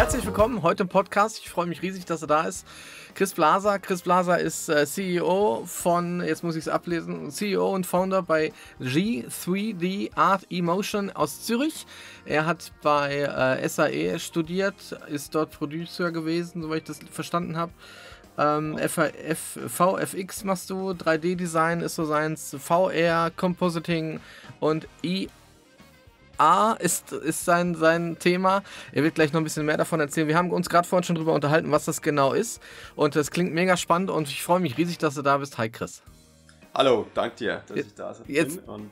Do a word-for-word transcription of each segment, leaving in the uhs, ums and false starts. Herzlich willkommen heute im Podcast. Ich freue mich riesig, dass er da ist. Chris Blaser. Chris Blaser ist äh, C E O von, jetzt muss ich es ablesen, C E O und Founder bei G drei D Art Emotion aus Zürich. Er hat bei äh, S A E studiert, ist dort Producer gewesen, soweit ich das verstanden habe. Ähm, V F X machst du, drei D Design ist so seins, V R, Compositing und I. A ist, ist sein, sein Thema. Er wird gleich noch ein bisschen mehr davon erzählen. Wir haben uns gerade vorhin schon drüber unterhalten, was das genau ist. Und das klingt mega spannend und ich freue mich riesig, dass du da bist. Hi Chris. Hallo, danke dir, dass jetzt, ich da bin. Jetzt, und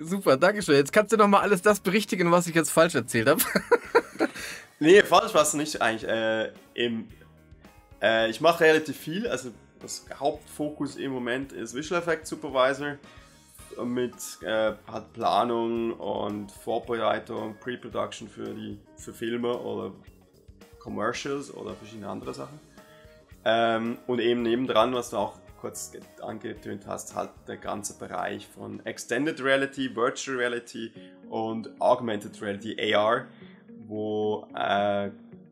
super, danke schön. Jetzt kannst du nochmal alles das berichtigen, was ich jetzt falsch erzählt habe. Nee, falsch warst du nicht eigentlich. Äh, im, äh, ich mache relativ viel. Also das Hauptfokus im Moment ist Visual Effect Supervisor. Mit äh, Planung und Vorbereitung, Pre-Production für, die, für Filme oder Commercials oder verschiedene andere Sachen. Ähm, und eben nebendran, was du auch kurz angetönt hast, halt der ganze Bereich von Extended Reality, Virtual Reality und Augmented Reality, A R, wo äh,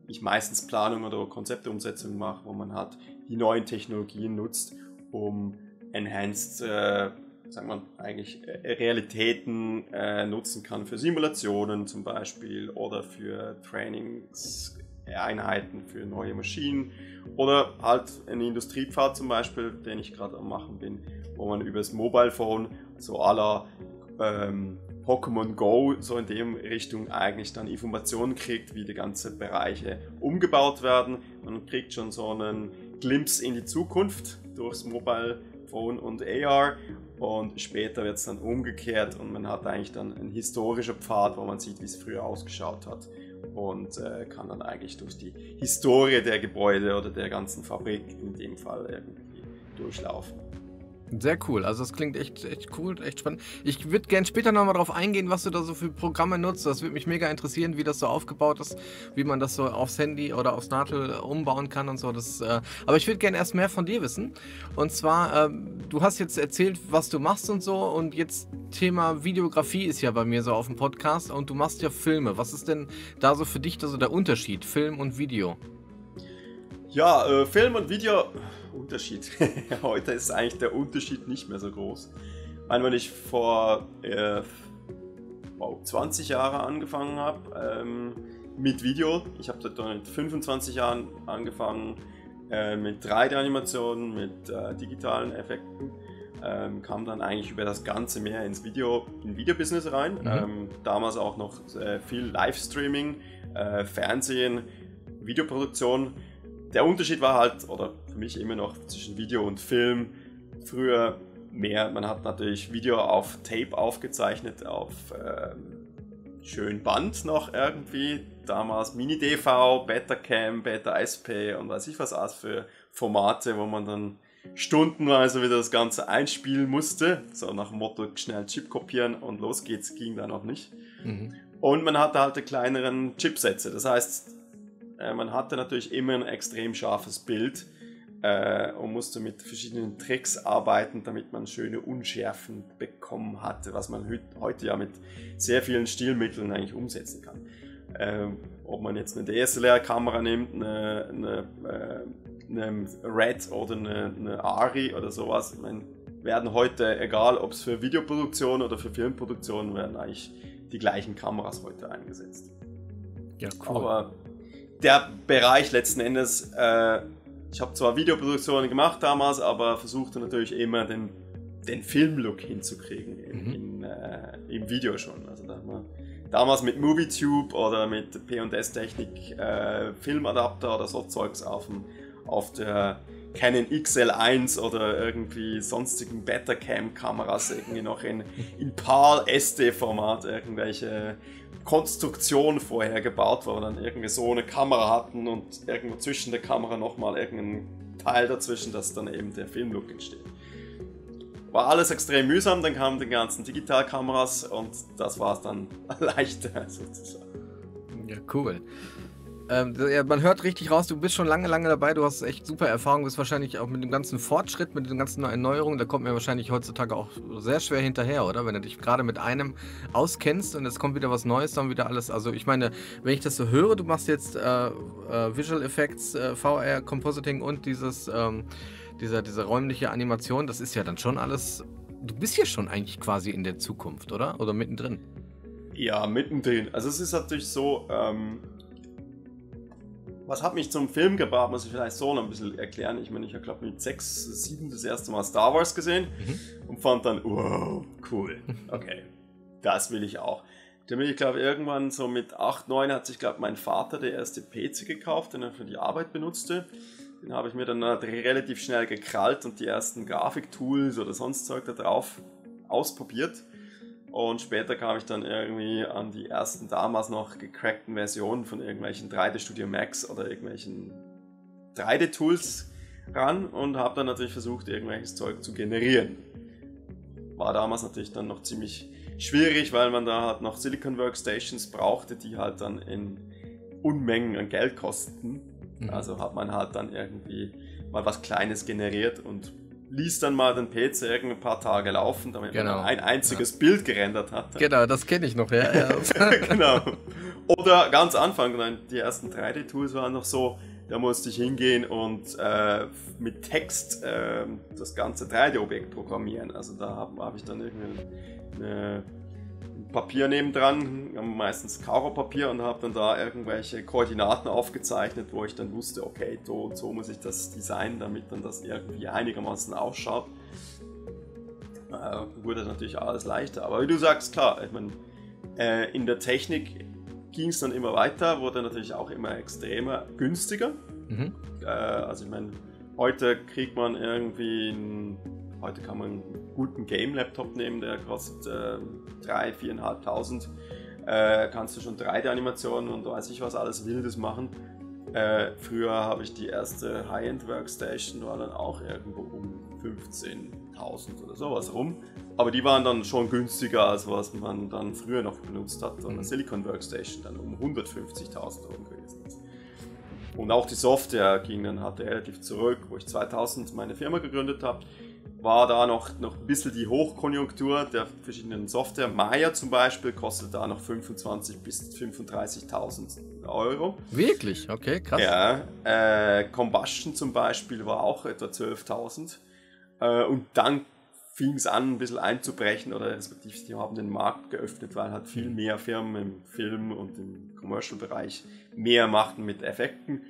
ich meistens Planung oder Konzeptumsetzung mache, wo man halt die neuen Technologien nutzt, um Enhanced äh, sagen wir eigentlich Realitäten äh, nutzen kann für Simulationen zum Beispiel oder für Trainingseinheiten für neue Maschinen oder halt einen Industriepfad zum Beispiel, den ich gerade am machen bin, wo man über das Mobile Phone so à la ähm, Pokémon Go so in dem Richtung eigentlich dann Informationen kriegt, wie die ganzen Bereiche umgebaut werden. Man kriegt schon so einen Glimpse in die Zukunft durchs Mobile Phone und A R. Und später wird es dann umgekehrt und man hat eigentlich dann einen historischen Pfad, wo man sieht, wie es früher ausgeschaut hat und äh, kann dann eigentlich durch die Historie der Gebäude oder der ganzen Fabrik in dem Fall irgendwie durchlaufen. Sehr cool, also das klingt echt, echt cool, echt spannend. Ich würde gerne später nochmal darauf eingehen, was du da so für Programme nutzt. Das würde mich mega interessieren, wie das so aufgebaut ist, wie man das so aufs Handy oder aufs Natel umbauen kann und so. Das, äh, aber ich würde gerne erst mehr von dir wissen. Und zwar, äh, du hast jetzt erzählt, was du machst und so, und jetzt Thema Videografie ist ja bei mir so auf dem Podcast und du machst ja Filme. Was ist denn da so für dich da so der Unterschied, Film und Video? Ja, äh, Film und Video, Unterschied. Heute ist eigentlich der Unterschied nicht mehr so groß. Wenn ich vor äh, zwanzig Jahren angefangen habe ähm, mit Video, ich habe dann mit fünfundzwanzig Jahren angefangen äh, mit drei D Animationen, mit äh, digitalen Effekten, ähm, kam dann eigentlich über das Ganze mehr ins Video, in Videobusiness rein. Mhm. Ähm, damals auch noch äh, viel Livestreaming, äh, Fernsehen, Videoproduktion. Der Unterschied war halt, oder für mich immer noch, zwischen Video und Film. Früher mehr, man hat natürlich Video auf Tape aufgezeichnet, auf ähm, schön Band noch irgendwie. Damals Mini D V, Betacam, Beta S P und weiß ich was alles für Formate, wo man dann stundenweise wieder das Ganze einspielen musste. So nach dem Motto, schnell Chip kopieren und los geht's, ging da noch nicht. Mhm. Und man hatte halt die kleineren Chipsätze, das heißt, man hatte natürlich immer ein extrem scharfes Bild äh, und musste mit verschiedenen Tricks arbeiten, damit man schöne Unschärfen bekommen hatte, was man heute ja mit sehr vielen Stilmitteln eigentlich umsetzen kann. Ähm, ob man jetzt eine D S L R Kamera nimmt, eine, eine, eine Red oder eine, eine ARRI oder sowas, ich meine, werden heute, egal ob es für Videoproduktion oder für Filmproduktion, werden eigentlich die gleichen Kameras heute eingesetzt. Ja, cool. Aber der Bereich letzten Endes, äh, ich habe zwar Videoproduktionen gemacht damals, aber versuchte natürlich immer den, den Filmlook hinzukriegen in, mhm. in, äh, im Video schon. Also da haben wir damals mit MovieTube oder mit P und S Technik äh, Filmadapter oder so Zeugs auf, dem, auf der Canon X L eins oder irgendwie sonstigen Betacam-Kameras irgendwie noch in, in PAL S D Format irgendwelche Konstruktion vorher gebaut, wo wir dann irgendwie so eine Kamera hatten und irgendwo zwischen der Kamera nochmal irgendein Teil dazwischen, dass dann eben der Filmlook entsteht. War alles extrem mühsam, dann kamen die ganzen Digitalkameras und das war es dann leichter sozusagen. Ja, cool. Ähm, man hört richtig raus, du bist schon lange, lange dabei, du hast echt super Erfahrung, bist wahrscheinlich auch mit dem ganzen Fortschritt, mit den ganzen Erneuerungen, da kommt man wahrscheinlich heutzutage auch sehr schwer hinterher, oder? Wenn du dich gerade mit einem auskennst und es kommt wieder was Neues, dann wieder alles, also ich meine, wenn ich das so höre, du machst jetzt äh, äh, Visual Effects, äh, V R, Compositing und dieses, ähm, dieser, diese räumliche Animation, das ist ja dann schon alles, du bist ja schon eigentlich quasi in der Zukunft, oder? Oder mittendrin? Ja, mittendrin. Also es ist natürlich so, ähm was hat mich zum Film gebracht, muss ich vielleicht so noch ein bisschen erklären. Ich meine, ich habe glaube mit sechs, sieben das erste Mal Star Wars gesehen mhm. und fand dann, wow, cool, okay, das will ich auch. Dann bin ich glaube irgendwann so mit acht, neun hat sich glaube mein Vater der erste P C gekauft, den er für die Arbeit benutzte. Den habe ich mir dann relativ schnell gekrallt und die ersten Grafiktools oder sonst Zeug da drauf ausprobiert. Und später kam ich dann irgendwie an die ersten damals noch gecrackten Versionen von irgendwelchen drei D Studio Max oder irgendwelchen drei D Tools ran und habe dann natürlich versucht, irgendwelches Zeug zu generieren. War damals natürlich dann noch ziemlich schwierig, weil man da halt noch Silicon Workstations brauchte, die halt dann in Unmengen an Geld kosten. Mhm. Also hat man halt dann irgendwie mal was Kleines generiert und ließ dann mal den P C irgendwie ein paar Tage laufen, damit genau. man ein einziges ja. Bild gerendert hat. Genau, das kenne ich noch, ja. Genau. Oder ganz Anfang, die ersten drei D Tools waren noch so, da musste ich hingehen und äh, mit Text äh, das ganze drei D Objekt programmieren. Also da habe hab ich dann irgendwie eine, ein Papier nebendran, meistens Karo-Papier, und habe dann da irgendwelche Koordinaten aufgezeichnet, wo ich dann wusste, okay, so und so muss ich das designen, damit dann das irgendwie einigermaßen ausschaut. Äh, wurde natürlich alles leichter, aber wie du sagst, klar, ich meine, äh, in der Technik ging es dann immer weiter, wurde natürlich auch immer extremer günstiger. Mhm. Äh, also ich meine, heute kriegt man irgendwie ein Heute kann man einen guten Game-Laptop nehmen, der kostet äh, drei, viertausendfünfhundert. Äh, kannst du schon drei D Animationen und weiß ich was alles Wildes machen. Äh, früher habe ich die erste High-End-Workstation, war dann auch irgendwo um fünfzehntausend oder sowas rum. Aber die waren dann schon günstiger, als was man dann früher noch benutzt hat. So eine mhm. Silicon-Workstation dann um hundertfünfzigtausend rum gewesen ist. Und auch die Software ging dann halt relativ zurück, wo ich zweitausend meine Firma gegründet habe. War da noch, noch ein bisschen die Hochkonjunktur der verschiedenen Software. Maya zum Beispiel kostet da noch fünfundzwanzigtausend bis fünfunddreißigtausend Euro. Wirklich? Okay, krass. Ja, äh, Combustion zum Beispiel war auch etwa zwölftausend. Äh, und dann fing es an, ein bisschen einzubrechen, oder respektive die haben den Markt geöffnet, weil halt viel mehr Firmen im Film- und im Commercial-Bereich mehr machten mit Effekten,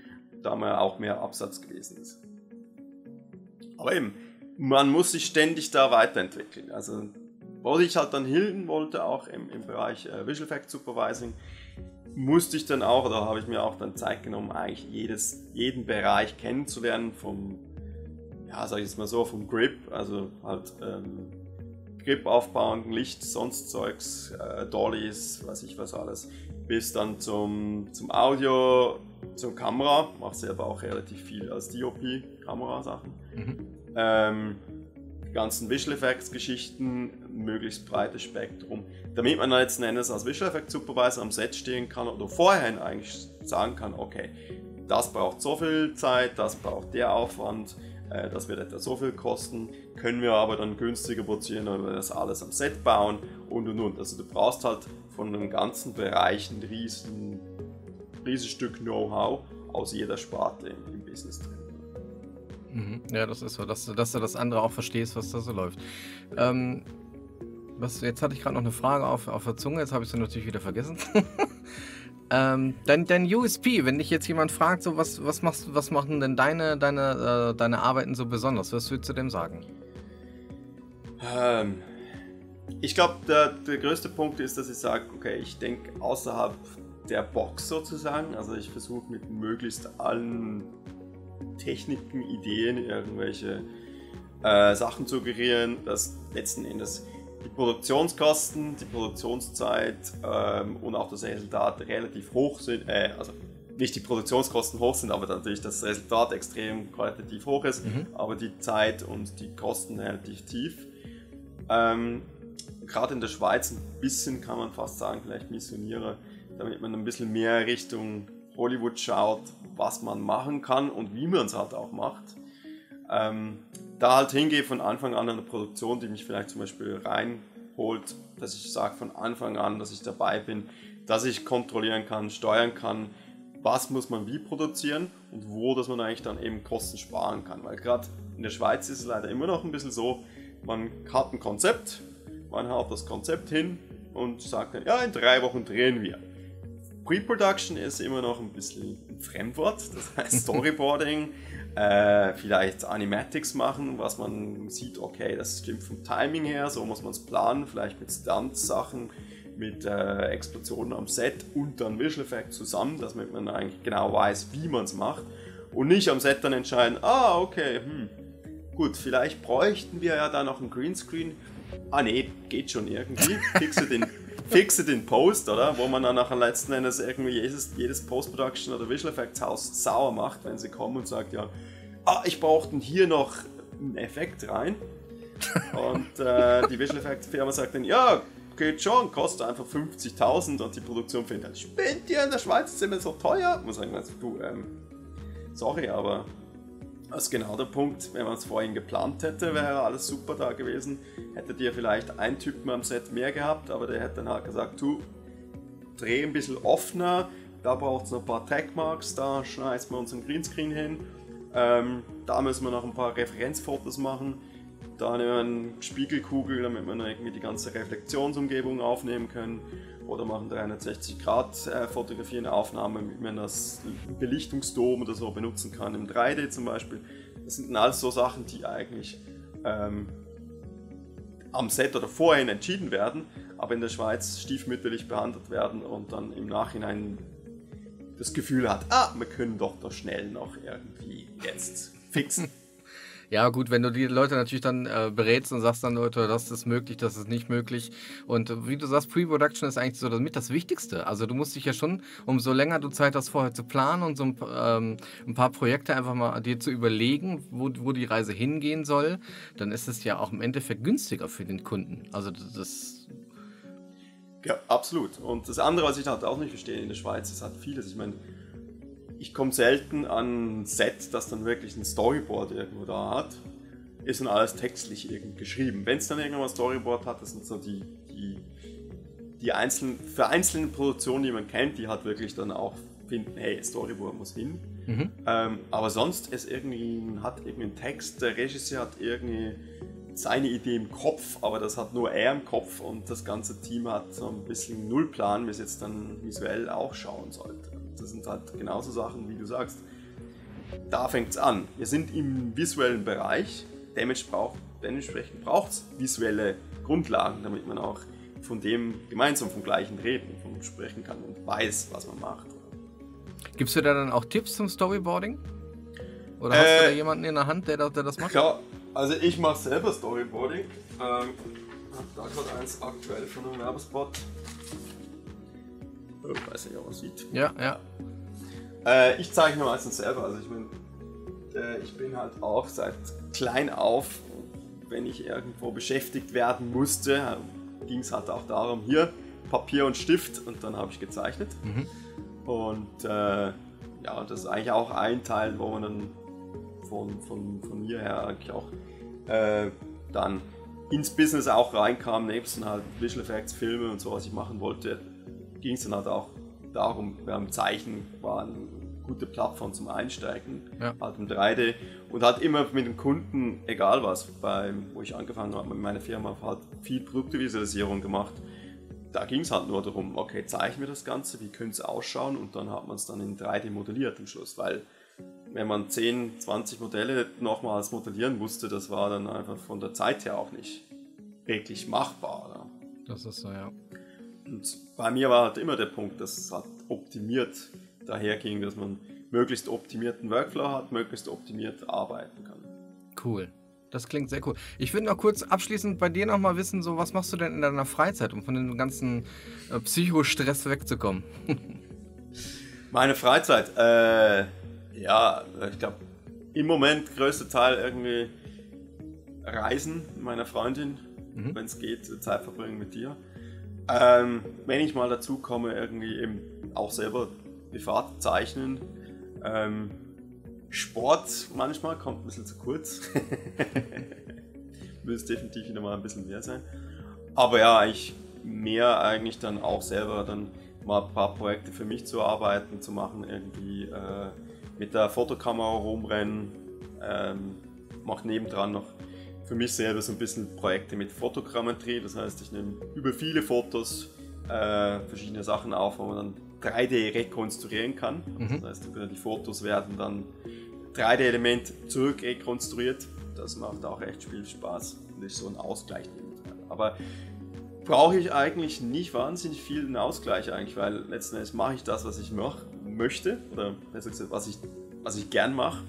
da man auch mehr Absatz gewesen ist. Aber eben, man muss sich ständig da weiterentwickeln. Also, wo ich halt dann hilden wollte, auch im, im Bereich äh, Visual Effects Supervising, musste ich dann auch, oder habe ich mir auch dann Zeit genommen, eigentlich jedes, jeden Bereich kennenzulernen, vom, ja, sag ich jetzt mal so, vom Grip, also halt ähm, Grip aufbauen, Licht, sonst Zeugs, äh, Dollies, weiß ich was alles, bis dann zum, zum Audio, zur Kamera, mache selber auch relativ viel als D O P, Kamerasachen. Mhm. Ähm, die ganzen Visual Effects Geschichten, möglichst breites Spektrum, damit man letzten Endes als Visual Effects Supervisor am Set stehen kann oder vorhin eigentlich sagen kann, okay, das braucht so viel Zeit, das braucht der Aufwand, äh, das wird etwa so viel kosten, können wir aber dann günstiger produzieren, weil wir das alles am Set bauen und und und. Also du brauchst halt von einem ganzen Bereich ein riesen, riesen Stück Know-how aus jeder Sparte im, im Business drin. Ja, das ist so, dass, dass du das andere auch verstehst, was da so läuft. Ähm, was, jetzt hatte ich gerade noch eine Frage auf, auf der Zunge, jetzt habe ich sie natürlich wieder vergessen. ähm, dein, dein U S P, wenn dich jetzt jemand fragt, so was, was, machst, was machen denn deine, deine, äh, deine Arbeiten so besonders, was würdest du dem sagen? Ähm, ich glaube, der, der größte Punkt ist, dass ich sage, okay, ich denke außerhalb der Box sozusagen, also ich versuche mit möglichst allen Techniken, Ideen, irgendwelche äh, Sachen zu gerieren, dass letzten Endes die Produktionskosten, die Produktionszeit ähm, und auch das Resultat relativ hoch sind, äh, also nicht die Produktionskosten hoch sind, aber natürlich das Resultat extrem qualitativ hoch ist, mhm. aber die Zeit und die Kosten relativ tief. Ähm, gerade in der Schweiz ein bisschen, kann man fast sagen, vielleicht Missioniere, damit man ein bisschen mehr Richtung Hollywood schaut, was man machen kann und wie man es halt auch macht. Ähm, da halt hingehe von Anfang an eine Produktion, die mich vielleicht zum Beispiel reinholt, dass ich sage von Anfang an, dass ich dabei bin, dass ich kontrollieren kann, steuern kann, was muss man wie produzieren und wo, dass man eigentlich dann eben Kosten sparen kann. Weil gerade in der Schweiz ist es leider immer noch ein bisschen so, man hat ein Konzept, man haut das Konzept hin und sagt dann, ja, in drei Wochen drehen wir. Pre-Production ist immer noch ein bisschen ein Fremdwort, das heißt Storyboarding, äh, vielleicht Animatics machen, was man sieht, okay, das stimmt vom Timing her, so muss man es planen, vielleicht mit Stunt-Sachen, mit äh, Explosionen am Set und dann Visual Effect zusammen, damit man eigentlich genau weiß, wie man es macht und nicht am Set dann entscheiden, ah, okay, hm, gut, vielleicht bräuchten wir ja da noch einen Greenscreen, ah nee, geht schon irgendwie, fixe den Fixe den Post, oder? Wo man dann nachher letzten Endes irgendwie jedes, jedes Post-Production oder Visual Effects Haus sauer macht, wenn sie kommen und sagt, ja, ah, ich brauchte hier noch einen Effekt rein. Und äh, die Visual Effects Firma sagt dann, ja, geht schon, kostet einfach fünfzigtausend und die Produktion findet halt, spinnt ihr, in der Schweiz ist immer so teuer. Man sagt, du, ähm, sorry, aber das ist genau der Punkt, wenn man es vorhin geplant hätte, wäre alles super da gewesen. Hättet ihr vielleicht einen Typen am Set mehr gehabt, aber der hätte dann halt gesagt, du, dreh ein bisschen offener, da braucht es noch ein paar Tagmarks, da schneiden wir uns einen Greenscreen hin, ähm, da müssen wir noch ein paar Referenzfotos machen, da nehmen wir eine Spiegelkugel, damit wir irgendwie die ganze Reflexionsumgebung aufnehmen können. Oder machen dreihundertsechzig Grad äh, Fotografie in Aufnahme, wie man das Belichtungsdom oder so benutzen kann, im drei D zum Beispiel. Das sind dann alles so Sachen, die eigentlich ähm, am Set oder vorhin entschieden werden, aber in der Schweiz stiefmütterlich behandelt werden und dann im Nachhinein das Gefühl hat, ah, wir können doch doch schnell noch irgendwie jetzt fixen. Ja gut, wenn du die Leute natürlich dann äh, berätst und sagst dann, Leute, das ist möglich, das ist nicht möglich. Und wie du sagst, Pre-Production ist eigentlich so damit das Wichtigste. Also du musst dich ja schon, umso länger du Zeit hast, vorher zu planen und so ein, ähm, ein paar Projekte einfach mal dir zu überlegen, wo, wo die Reise hingehen soll, dann ist es ja auch im Endeffekt günstiger für den Kunden. Also das... Ja, absolut. Und das andere, was ich halt auch nicht verstehe in der Schweiz, ist halt vieles. Ich meine... Ich komme selten an ein Set, das dann wirklich ein Storyboard irgendwo da hat. Ist dann alles textlich irgendwie geschrieben. Wenn es dann irgendwann ein Storyboard hat, das sind so die, die, die einzelnen, für einzelne Produktionen, die man kennt, die halt wirklich dann auch finden, hey, Storyboard muss hin. Mhm. Ähm, aber sonst ist irgendwie, hat irgendein Text, der Regisseur hat irgendwie seine Idee im Kopf, aber das hat nur er im Kopf und das ganze Team hat so ein bisschen Nullplan, wie es jetzt dann visuell auch schauen sollte. Das sind halt genauso Sachen, wie du sagst. Da fängt es an. Wir sind im visuellen Bereich, dementsprechend braucht es visuelle Grundlagen, damit man auch von dem gemeinsam vom Gleichen reden, von sprechen kann und weiß, was man macht. Gibst du da dann auch Tipps zum Storyboarding? Oder äh, hast du da jemanden in der Hand, der, der das macht? Klar, also ich mache selber Storyboarding. Ich ähm, habe da gerade eins aktuell von einem Werbespot. Ich weiß nicht, ob man sieht. Ja, ja. Äh, ich zeichne meistens selber. Also ich bin, äh, ich bin halt auch seit klein auf, wenn ich irgendwo beschäftigt werden musste, ging es halt auch darum, hier Papier und Stift und dann habe ich gezeichnet. Mhm. Und äh, ja, das ist eigentlich auch ein Teil, wo man dann von, von, von mir her eigentlich auch äh, dann ins Business auch reinkam, nebst halt Visual Effects, Filme und so, was ich machen wollte. Ging es dann halt auch darum, beim Zeichnen war eine gute Plattform zum Einsteigen, ja. Halt im drei D und halt immer mit dem Kunden, egal was, bei, wo ich angefangen habe mit meiner Firma, hat viel Produktivisualisierung gemacht, da ging es halt nur darum, okay, zeichnen wir das Ganze, wie könnte es ausschauen und dann hat man es dann in drei D modelliert am Schluss, weil wenn man zehn, zwanzig Modelle nochmals modellieren musste, das war dann einfach von der Zeit her auch nicht wirklich machbar. Oder? Das ist so, ja. Und bei mir war halt immer der Punkt, dass es halt optimiert daherging, dass man möglichst optimierten Workflow hat, möglichst optimiert arbeiten kann. Cool. Das klingt sehr cool. Ich würde noch kurz abschließend bei dir nochmal wissen, so was machst du denn in deiner Freizeit, um von dem ganzen äh, Psychostress wegzukommen? Meine Freizeit? Äh, ja, ich glaube, im Moment größter Teil irgendwie Reisen mit meiner Freundin, mhm. Wenn es geht, Zeit verbringen mit dir. Ähm, wenn ich mal dazu komme, irgendwie eben auch selber privat zeichnen. Ähm, Sport manchmal kommt ein bisschen zu kurz. Müsste definitiv wieder mal ein bisschen mehr sein. Aber ja, eigentlich mehr eigentlich dann auch selber dann mal ein paar Projekte für mich zu arbeiten, zu machen, irgendwie äh, mit der Fotokamera rumrennen. Ähm, mache nebendran noch für mich selber so ein bisschen Projekte mit Fotogrammetrie. Das heißt, ich nehme über viele Fotos äh, verschiedene Sachen auf, wo man dann drei D rekonstruieren kann. Mhm. Das heißt, die Fotos werden dann drei D-Element zurück rekonstruiert. Das macht auch echt viel Spaß und ist so ein Ausgleich. Aber brauche ich eigentlich nicht wahnsinnig viel einen Ausgleich eigentlich, weil letzten Endes mache ich das, was ich mach, möchte oder besser gesagt, was ich, was ich gern mache.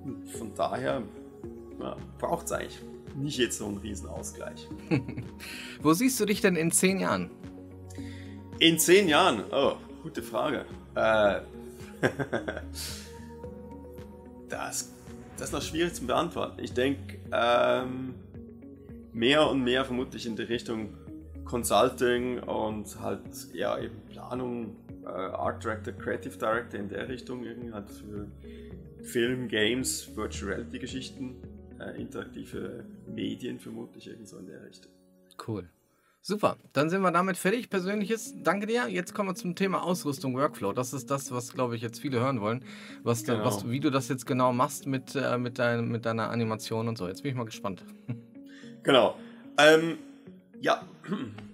Mhm. Von daher ja, braucht es eigentlich nicht jetzt so einen riesen Ausgleich. Wo siehst du dich denn in zehn Jahren? In zehn Jahren? Oh, gute Frage. Äh, das, das ist noch schwierig zu beantworten. Ich denke, ähm, mehr und mehr vermutlich in die Richtung Consulting und halt ja eben Planung, äh, Art Director, Creative Director in der Richtung irgendwie halt für Film, Games, Virtual Reality Geschichten, äh, interaktive Medien vermutlich irgend so in der Richtung. Cool. Super, dann sind wir damit fertig. Persönliches, danke dir. Jetzt kommen wir zum Thema Ausrüstung, Workflow. Das ist das, was, glaube ich, jetzt viele hören wollen, was, genau. was, wie du das jetzt genau machst mit, äh, mit, dein, mit deiner Animation und so. Jetzt bin ich mal gespannt. Genau. Ähm, ja,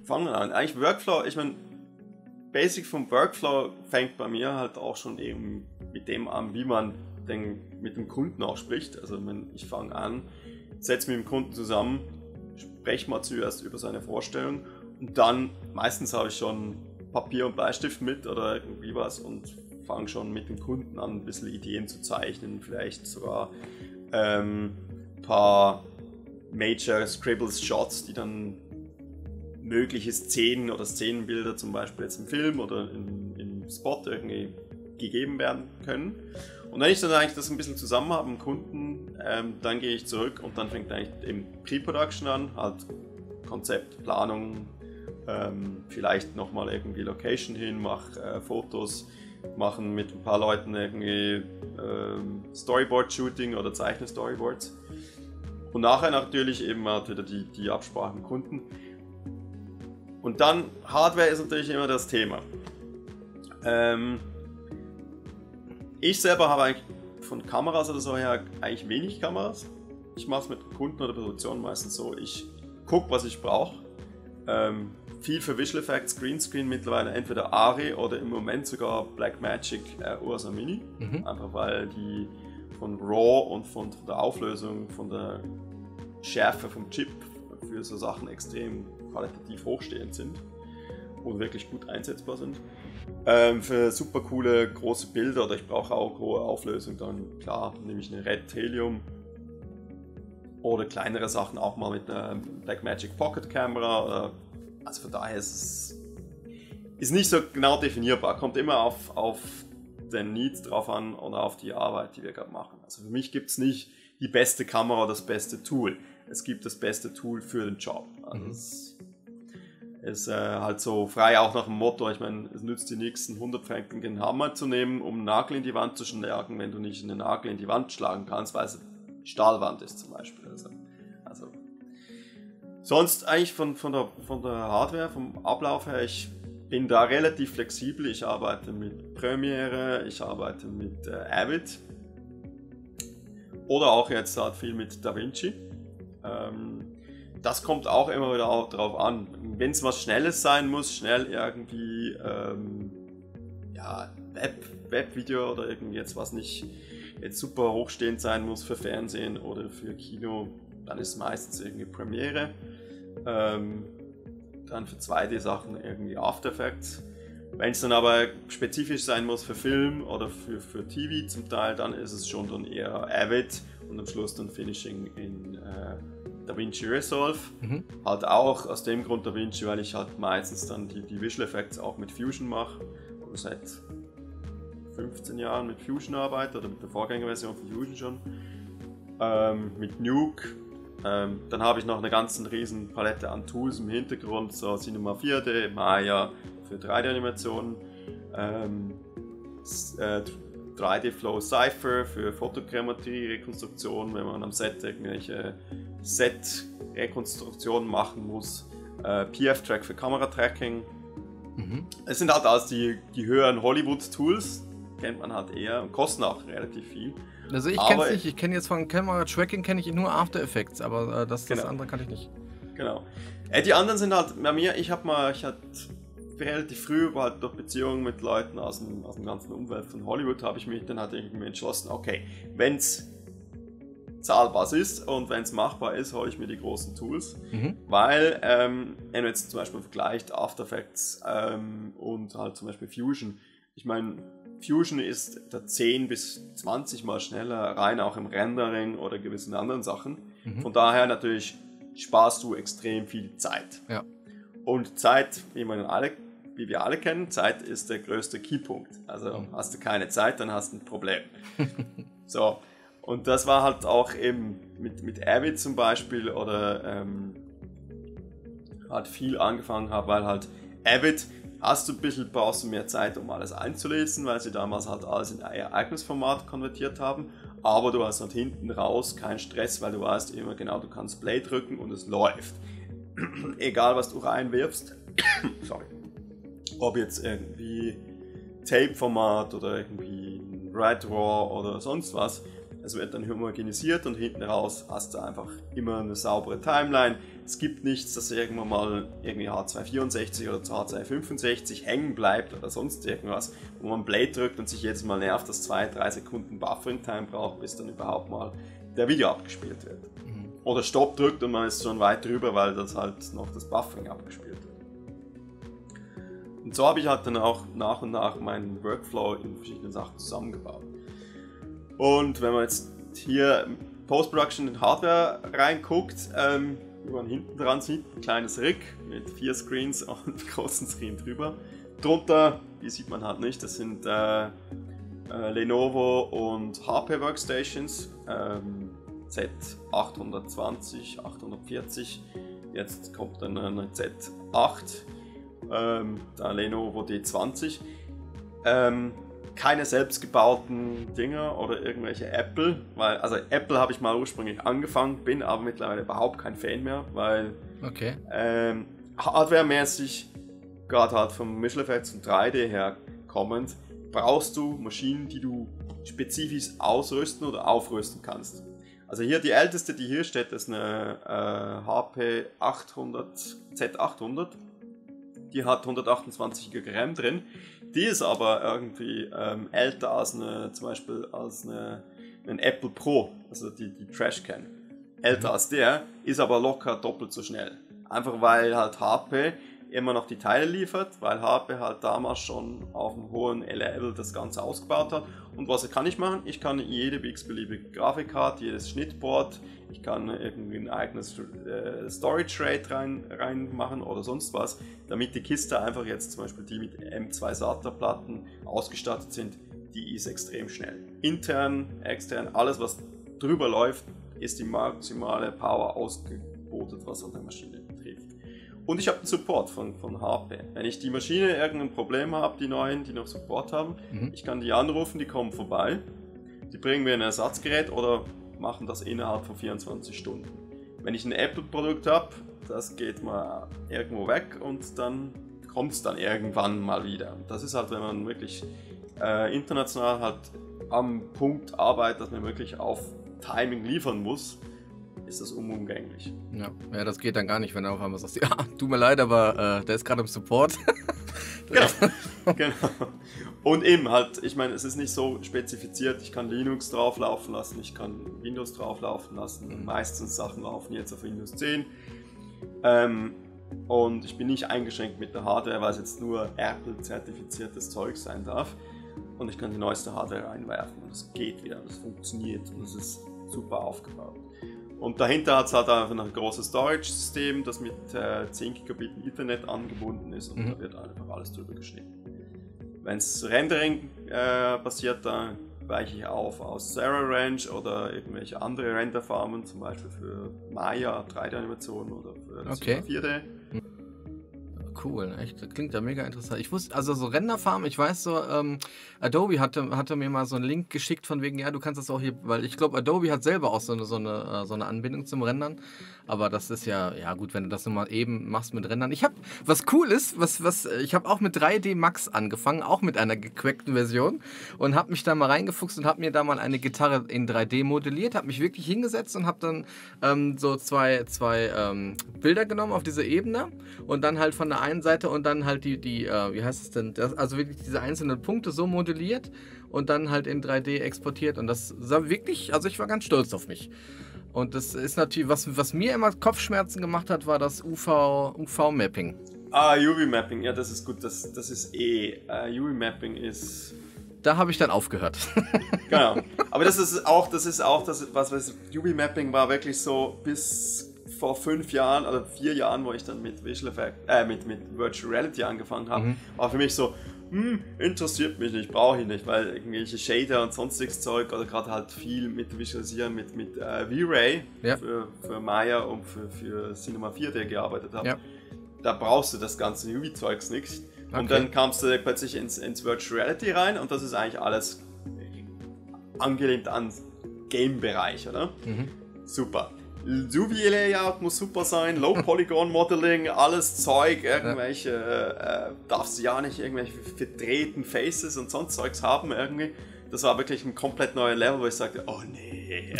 fangen wir an. Eigentlich Workflow, ich meine, Basic vom Workflow fängt bei mir halt auch schon eben mit dem an, wie man den, mit dem Kunden auch spricht. Also wenn ich fange an, setze mit dem Kunden zusammen, spreche mal zuerst über seine Vorstellung und dann, meistens habe ich schon Papier und Bleistift mit oder irgendwie was und fange schon mit dem Kunden an, ein bisschen Ideen zu zeichnen, vielleicht sogar ähm, ein paar Major Scribbles Shots, die dann mögliche Szenen oder Szenenbilder zum Beispiel jetzt im Film oder im, im Spot irgendwie gegeben werden können. Und wenn ich dann eigentlich das ein bisschen zusammen habe mit dem Kunden, ähm, dann gehe ich zurück und dann fängt eigentlich im Pre-Production an, halt Konzept, Planung, ähm, vielleicht nochmal irgendwie Location hin, mache äh, Fotos, machen mit ein paar Leuten irgendwie ähm, Storyboard-Shooting oder zeichne Storyboards. Und nachher natürlich eben halt wieder die, die Absprache mit dem Kunden. Und dann, Hardware ist natürlich immer das Thema. Ähm, Ich selber habe eigentlich von Kameras oder so her eigentlich wenig Kameras. Ich mache es mit Kunden oder Produktion meistens so, ich gucke, was ich brauche. Ähm, viel für Visual Effects, Greenscreen mittlerweile, entweder ARRI oder im Moment sogar Blackmagic äh, URSA Mini. Mhm. Einfach weil die von RAW und von der Auflösung, von der Schärfe vom Chip für so Sachen extrem qualitativ hochstehend sind und wirklich gut einsetzbar sind. Ähm, für super coole große Bilder oder ich brauche auch hohe Auflösung, dann klar nehme ich eine Red Helium oder kleinere Sachen auch mal mit einer Blackmagic Pocket Camera. Also von daher ist es ist nicht so genau definierbar, kommt immer auf, auf den Needs drauf an oder auf die Arbeit, die wir gerade machen. Also für mich gibt es nicht die beste Kamera oder das beste Tool, es gibt das beste Tool für den Job. Also mhm. Ist äh, halt so frei auch nach dem Motto, ich meine, es nützt dir nichts, einen hundertfrankigen Hammer zu nehmen, um einen Nagel in die Wand zu schlagen, wenn du nicht einen Nagel in die Wand schlagen kannst, weil es eine Stahlwand ist zum Beispiel. Also, also. Sonst eigentlich von, von, der, von der Hardware, vom Ablauf her, ich bin da relativ flexibel. Ich arbeite mit Premiere, ich arbeite mit äh, Avid oder auch jetzt halt viel mit DaVinci. Ähm, Das kommt auch immer wieder auch drauf an. Wenn es was Schnelles sein muss, schnell irgendwie ähm, ja, Web, Webvideo oder irgendwie jetzt was nicht jetzt super hochstehend sein muss für Fernsehen oder für Kino, dann ist meistens irgendwie Premiere. Ähm, dann für zwei D-Sachen irgendwie After Effects. Wenn es dann aber spezifisch sein muss für Film oder für, für T V zum Teil, dann ist es schon dann eher Avid und am Schluss dann Finishing in äh, DaVinci Resolve, mhm. halt auch aus dem Grund DaVinci, weil ich halt meistens dann die, die Visual Effects auch mit Fusion mache oder seit fünfzehn Jahren mit Fusion arbeite oder mit der Vorgängerversion von Fusion schon, ähm, mit Nuke, ähm, dann habe ich noch eine ganze riesen Palette an Tools im Hintergrund, so Cinema vier D, Maya für drei D-Animationen, ähm, äh, drei D flow Cipher für Fotogrammetrie-Rekonstruktion, wenn man am Set irgendwelche Set-Rekonstruktionen machen muss, äh, P F-Track für Kameratracking. Mhm. Es sind halt alles die, die höheren Hollywood-Tools, kennt man halt eher und kosten auch relativ viel. Also ich kenne es nicht, ich kenne jetzt von Kamera-Tracking kenne ich nur After Effects, aber äh, das, genau. das andere kann ich nicht. Genau. Äh, die anderen sind halt, bei mir, ich habe mal, ich hatte relativ früh über halt durch Beziehungen mit Leuten aus dem, aus dem ganzen Umfeld von Hollywood, habe ich mich dann halt irgendwie entschlossen, okay, wenn es zahlbar ist und wenn es machbar ist, hole ich mir die großen Tools, mhm. weil, ähm, wenn man jetzt zum Beispiel vergleicht After Effects ähm, und halt zum Beispiel Fusion, ich meine, Fusion ist da zehn bis zwanzig mal schneller, rein auch im Rendering oder gewissen anderen Sachen, mhm. von daher natürlich sparst du extrem viel Zeit. Ja. Und Zeit, wie, man alle, wie wir alle kennen, Zeit ist der größte Keypunkt. Also mhm. hast du keine Zeit, dann hast du ein Problem. So, und das war halt auch eben mit, mit Avid zum Beispiel oder ähm, halt viel angefangen habe, weil halt Avid hast du ein bisschen, brauchst du mehr Zeit, um alles einzulesen, weil sie damals halt alles in ihr eigenes Format konvertiert haben. Aber du hast halt hinten raus keinen Stress, weil du weißt immer genau, du kannst Play drücken und es läuft. Egal was du reinwirfst, sorry, ob jetzt irgendwie Tape-Format oder irgendwie Red Raw oder sonst was, es wird dann homogenisiert und hinten raus hast du einfach immer eine saubere Timeline. Es gibt nichts, dass irgendwann mal irgendwie H zwei sechs vier oder H zwei sechs fünf hängen bleibt oder sonst irgendwas, wo man Play drückt und sich jedes Mal nervt, dass zwei bis drei Sekunden Buffering-Time braucht, bis dann überhaupt mal der Video abgespielt wird. Oder Stopp drückt und man ist schon weit drüber, weil das halt noch das Buffering abgespielt wird. Und so habe ich halt dann auch nach und nach meinen Workflow in verschiedenen Sachen zusammengebaut. Und wenn man jetzt hier Post-Production in Hardware reinguckt, ähm, wie man hinten dran sieht, ein kleines Rig mit vier Screens und einem großen Screen drüber. Drunter, die sieht man halt nicht, das sind äh, äh, Lenovo und H P Workstations. Ähm, Z achthundertzwanzig, achthundertvierzig, jetzt kommt dann eine Z acht, ähm, der Lenovo D zwanzig. Ähm, keine selbstgebauten Dinger oder irgendwelche Apple, weil, also Apple habe ich mal ursprünglich angefangen, bin aber mittlerweile überhaupt kein Fan mehr, weil okay. ähm, hardwaremäßig, gerade halt vom Visual Effects und drei D her kommend, brauchst du Maschinen, die du spezifisch ausrüsten oder aufrüsten kannst. Also hier die älteste, die hier steht, ist eine äh, H P Z achthundert, die hat hundertachtundzwanzig Gigabyte RAM drin, die ist aber irgendwie ähm, älter als eine, zum Beispiel als eine, ein Apple Pro, also die, die Trashcan, älter mhm. als der, ist aber locker doppelt so schnell, einfach weil halt H P immer noch die Teile liefert, weil H P halt damals schon auf einem hohen Level das Ganze ausgebaut hat. Und was kann ich machen? Ich kann jede x-beliebige Grafikkarte, jedes Schnittboard, ich kann irgendwie ein eigenes äh, Storage Rate rein, rein machen oder sonst was, damit die Kiste einfach jetzt zum Beispiel die mit M zwei SATA-Platten ausgestattet sind, die ist extrem schnell. Intern, extern, alles was drüber läuft, ist die maximale Power ausgebotet, was an der Maschine trifft. Und ich habe den Support von, von H P. Wenn ich die Maschine irgendein Problem habe, die neuen, die noch Support haben, mhm. ich kann die anrufen, die kommen vorbei, die bringen mir ein Ersatzgerät oder machen das innerhalb von vierundzwanzig Stunden. Wenn ich ein Apple-Produkt habe, das geht mal irgendwo weg und dann kommt es dann irgendwann mal wieder. Das ist halt, wenn man wirklich äh, international halt am Punkt arbeitet, dass man wirklich auf Timing liefern muss, ist das unumgänglich. Ja. ja, das geht dann gar nicht, wenn du auf einmal sagst, ja, tut mir leid, aber äh, der ist gerade im Support. genau. genau. Und eben halt, ich meine, es ist nicht so spezifiziert, ich kann Linux drauflaufen lassen, ich kann Windows drauflaufen lassen, mhm. meistens Sachen laufen jetzt auf Windows zehn. Ähm, und ich bin nicht eingeschränkt mit der Hardware, weil es jetzt nur Apple-zertifiziertes Zeug sein darf. Und ich kann die neueste Hardware reinwerfen und es geht wieder, es funktioniert und es ist super aufgebaut. Und dahinter hat es halt einfach noch ein großes Storage-System, das mit äh, zehn Gigabit Ethernet angebunden ist und mhm. da wird einfach alles drüber geschnitten. Wenn es Rendering äh, passiert, dann weiche ich auf aus Sarah Ranch oder irgendwelche andere Renderfarmen, zum Beispiel für Maya, drei D Animationen oder für okay. Cinema vier D. cool, echt. Das klingt ja mega interessant. Ich wusste, also so Renderfarm, ich weiß so, ähm, Adobe hatte, hatte mir mal so einen Link geschickt von wegen, ja, du kannst das auch hier, weil ich glaube, Adobe hat selber auch so eine, so eine, so eine Anbindung zum Rendern. Aber das ist ja, ja gut, wenn du das nochmal eben machst mit Rendern. Ich habe, was cool ist, was, was, ich habe auch mit drei D Max angefangen, auch mit einer gequackten Version und habe mich da mal reingefuchst und habe mir da mal eine Gitarre in drei D modelliert, habe mich wirklich hingesetzt und habe dann ähm, so zwei, zwei ähm, Bilder genommen auf diese Ebene und dann halt von der einen Seite und dann halt die, die äh, wie heißt es denn, das, also wirklich diese einzelnen Punkte so modelliert und dann halt in drei D exportiert und das sah wirklich, also ich war ganz stolz auf mich. Und das ist natürlich, was, was mir immer Kopfschmerzen gemacht hat, war das U V-Mapping. Ah, U V-Mapping, ja, das ist gut, das, das ist eh, uh, U V-Mapping ist... Da habe ich dann aufgehört. Genau, aber das ist auch, das ist auch, das, was weiß ich, U V-Mapping war wirklich so bis... vor fünf Jahren oder vier Jahren, wo ich dann mit Visual Effect, äh, mit, mit Virtual Reality angefangen habe, mhm. war für mich so, hm, interessiert mich nicht, brauche ich nicht, weil irgendwelche Shader und sonstiges Zeug oder gerade halt viel mit Visualisieren mit, mit äh, V-Ray ja. für, für Maya und für, für Cinema vier D gearbeitet habe, ja. da brauchst du das ganze U V-Zeugs nicht. Okay. Und dann kamst du plötzlich ins, ins Virtual Reality rein und das ist eigentlich alles angelehnt an Game-Bereich, oder? Mhm. Super. U V-Layout muss super sein, Low-Polygon-Modeling, alles Zeug, irgendwelche, äh, darfst du ja nicht irgendwelche verdrehten Faces und sonst Zeugs haben irgendwie. Das war wirklich ein komplett neues Level, wo ich sagte, oh nee.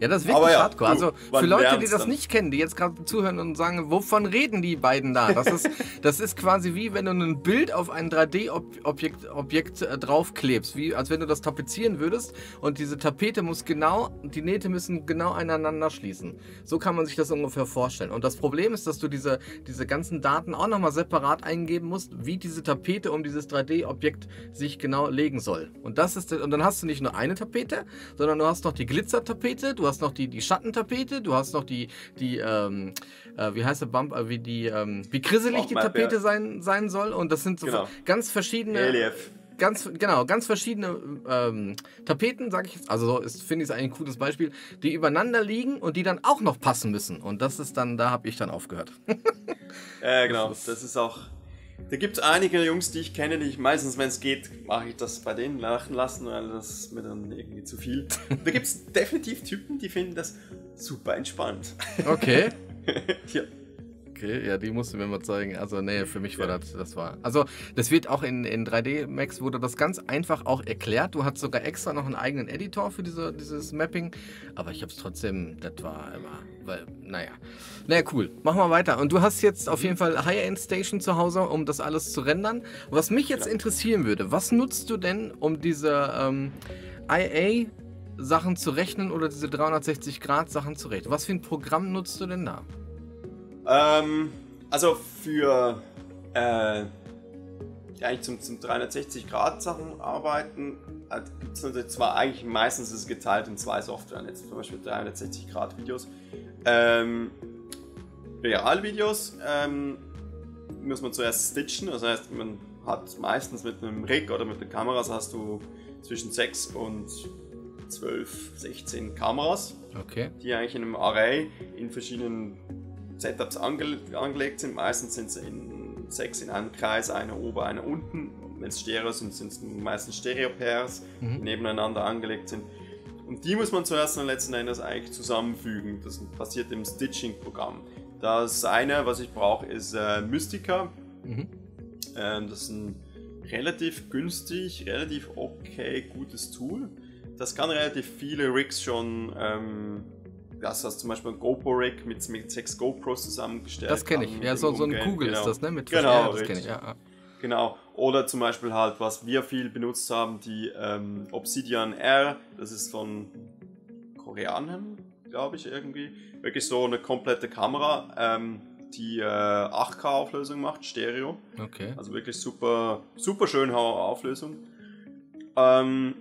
Ja, das ist wirklich ja, hardcore. Du, also für Leute, die das dann? nicht kennen, die jetzt gerade zuhören und sagen, wovon reden die beiden da? Das ist, das ist quasi wie, wenn du ein Bild auf ein drei D-Objekt Objekt, äh, draufklebst, wie, als wenn du das tapezieren würdest und diese Tapete muss genau, die Nähte müssen genau aneinander schließen. So kann man sich das ungefähr vorstellen. Und das Problem ist, dass du diese, diese ganzen Daten auch nochmal separat eingeben musst, wie diese Tapete um dieses drei D-Objekt sich genau legen soll. Und, das ist, und dann hast du nicht nur eine Tapete, sondern du hast noch die Glitzertapete, du hast noch die, die Schattentapete, du hast noch die, die ähm, äh, wie heißt der Bump, äh, wie, die, ähm, wie krisselig die Tapete sein, sein soll. Und das sind so genau. ganz verschiedene... L F. Ganz, genau, ganz verschiedene ähm, Tapeten, sage ich jetzt, also finde ich es ein cooles Beispiel, die übereinander liegen und die dann auch noch passen müssen. Und das ist dann, da habe ich dann aufgehört. Ja, genau, das ist, das ist auch... Da gibt es einige Jungs, die ich kenne, die ich meistens, wenn es geht, mache ich das bei denen lachen lassen, weil das ist mir dann irgendwie zu viel. Da gibt es definitiv Typen, die finden das super entspannt. Okay. Ja. Okay, ja, die musst du mir mal zeigen. Also, nee, für mich war ja. das, das war... Also, das wird auch in, in drei D Max wurde das ganz einfach auch erklärt. Du hast sogar extra noch einen eigenen Editor für diese, dieses Mapping. Aber ich habe es trotzdem, das war immer... Weil, naja. Naja, cool. Machen wir weiter. Und du hast jetzt auf jeden Fall High-End-Station zu Hause, um das alles zu rendern. Was mich jetzt interessieren würde, was nutzt du denn, um diese ähm, I A-Sachen zu rechnen oder diese dreihundertsechzig Grad Sachen zu rechnen? Was für ein Programm nutzt du denn da? Ähm, also für äh, eigentlich zum, zum dreihundertsechzig Grad Sachen arbeiten, also gibt es natürlich zwar eigentlich meistens ist es geteilt in zwei Softwaren, jetzt zum Beispiel dreihundertsechzig Grad Videos. Ähm, Realvideos ähm, muss man zuerst stitchen, das heißt man hat meistens mit einem Rig oder mit den Kameras hast du zwischen sechs und zwölf, sechzehn Kameras, okay. die eigentlich in einem Array in verschiedenen Setups ange angelegt sind. Meistens sind es in sechs in einem Kreis, eine oben, eine unten. Wenn es Stereo sind, sind es meistens Stereo-Pairs, mhm. die nebeneinander angelegt sind. Und die muss man zuerst und letzten Endes eigentlich zusammenfügen. Das passiert im Stitching-Programm. Das eine, was ich brauche, ist äh, Mystrica. Mhm. Ähm, das ist ein relativ günstig, relativ okay, gutes Tool. Das kann relativ viele Rigs schon... Ähm, Das hast zum Beispiel ein GoPro-Rig mit, mit sechs GoPros zusammengestellt. Das kenne ich. Ja, so, so eine Kugel genau. ist das, ne? Mit genau, das kenne ich. Ja. Genau. Oder zum Beispiel halt, was wir viel benutzt haben, die ähm, Obsidian Air. Das ist von Koreanern, glaube ich, irgendwie. Wirklich so eine komplette Kamera, ähm, die äh, acht K Auflösung macht, Stereo. Okay. Also wirklich super, super schöne Auflösung. Ähm...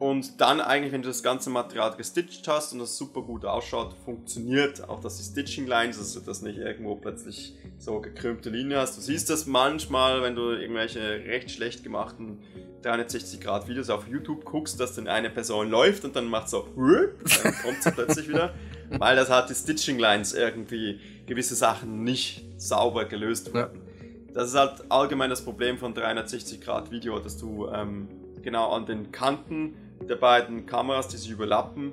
Und dann eigentlich, wenn du das ganze Material gestitcht hast und das super gut ausschaut, funktioniert auch, dass die Stitching Lines, dass du das nicht irgendwo plötzlich so gekrümmte Linie hast. Du siehst das manchmal, wenn du irgendwelche recht schlecht gemachten dreihundertsechzig Grad Videos auf YouTube guckst, dass dann eine Person läuft und dann macht so, dann kommt sie plötzlich wieder. weil das halt die Stitching Lines irgendwie gewisse Sachen nicht sauber gelöst wurden. Ja. Das ist halt allgemein das Problem von dreihundertsechzig Grad Video, dass du ähm, genau an den Kanten der beiden Kameras, die sie überlappen,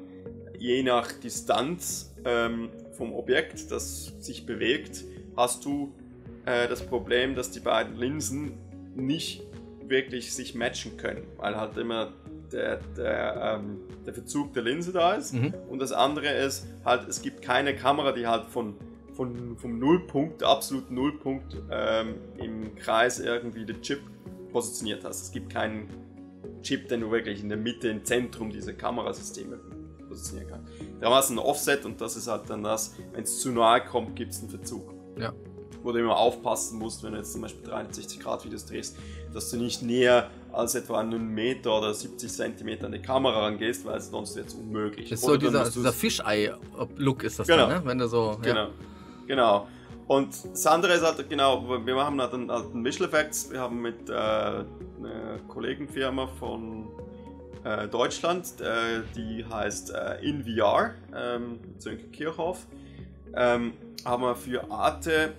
je nach Distanz ähm, vom Objekt, das sich bewegt, hast du äh, das Problem, dass die beiden Linsen nicht wirklich sich matchen können, weil halt immer der, der, ähm, der Verzug der Linse da ist. Mhm. Und das andere ist halt, es gibt keine Kamera, die halt von, von, vom Nullpunkt, absoluten Nullpunkt ähm, im Kreis irgendwie den Chip positioniert hast. Es gibt keinen Chip, den du wirklich in der Mitte, im Zentrum dieser Kamerasysteme positionieren kannst. Da war es ein Offset und das ist halt dann das, wenn es zu nahe kommt, gibt es einen Verzug. Ja. Wo du immer aufpassen musst, wenn du jetzt zum Beispiel dreihundertsechzig Grad Videos drehst, dass du nicht näher als etwa einen Meter oder siebzig Zentimeter an die Kamera rangehst, weil es sonst jetzt unmöglich ist. So dieser, dieser Fischei-Look ist das, genau. Dann, ne? Wenn du so. Genau. Ja. Genau. Und das andere ist halt, genau, wir machen halt einen, halt einen Visual Effects. Wir haben mit äh, einer Kollegenfirma von äh, Deutschland, äh, die heißt äh, InVR, ähm, Sönke Kirchhoff, ähm, haben wir für Arte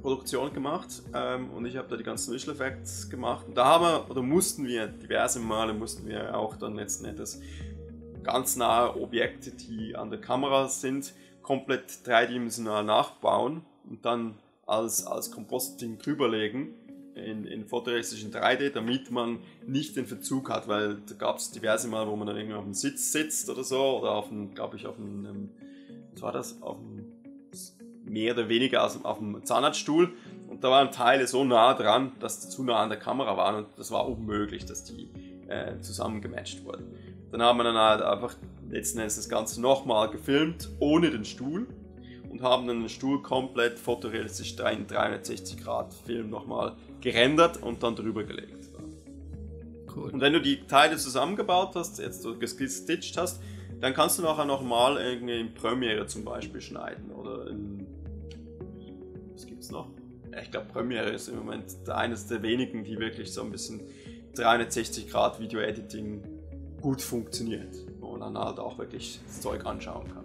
Produktion gemacht ähm, und ich habe da die ganzen Visual Effects gemacht. Und da haben wir, oder mussten wir, diverse Male mussten wir auch dann letzten Endes ganz nahe Objekte, die an der Kamera sind, komplett dreidimensional nachbauen und dann als, als Compositing drüberlegen in, in fotorealistischen drei D, damit man nicht den Verzug hat, weil da gab es diverse Mal, wo man dann irgendwie auf dem Sitz sitzt oder so, oder auf dem, glaube ich, auf einem, was war das, auf dem mehr oder weniger aus, auf dem Zahnarztstuhl, und da waren Teile so nah dran, dass sie zu nah an der Kamera waren und das war unmöglich, dass die äh, zusammengematcht wurden. Dann haben wir dann halt einfach letzten Endes das Ganze nochmal gefilmt, ohne den Stuhl, und haben dann den Stuhl komplett fotorealistisch in dreihundertsechzig Grad Film nochmal gerendert und dann drüber gelegt. Cool. Und wenn du die Teile zusammengebaut hast, jetzt so gestitcht hast, dann kannst du nachher nochmal irgendwie in Premiere zum Beispiel schneiden oder in, was gibt's noch? Ja, ich glaube, Premiere ist im Moment eines der wenigen, die wirklich so ein bisschen dreihundertsechzig Grad Video Editing gut funktioniert, wo man dann halt auch wirklich das Zeug anschauen kann.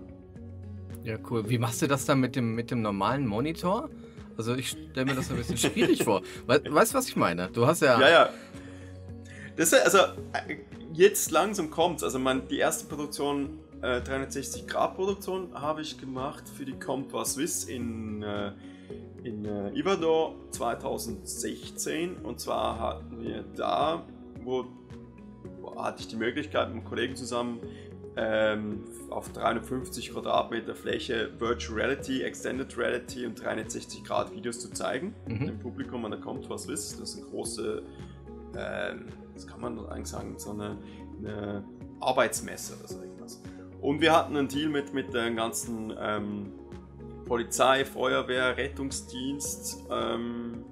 Ja, cool. Wie machst du das dann mit dem, mit dem normalen Monitor? Also ich stelle mir das ein bisschen schwierig vor. We- weißt du, was ich meine? Du hast ja... Ja, ja. Das ist also... Jetzt langsam kommt's. Also man, die erste Produktion, äh, dreihundertsechzig Grad Produktion, habe ich gemacht für die Comptoir Suisse in, äh, in äh, Yverdon zweitausendsechzehn. Und zwar hatten wir da, wo, wo hatte ich die Möglichkeit, mit einem Kollegen zusammen ähm, auf dreihundertfünfzig Quadratmeter Fläche Virtual Reality, Extended Reality und dreihundertsechzig Grad Videos zu zeigen. Mhm. Dem Publikum an der Comptoir Suisse. Das ist eine große... Ähm, das kann man eigentlich sagen, so eine, eine Arbeitsmesse oder so irgendwas. Und wir hatten einen Deal mit, mit den ganzen ähm, Polizei, Feuerwehr, Rettungsdienst, ähm,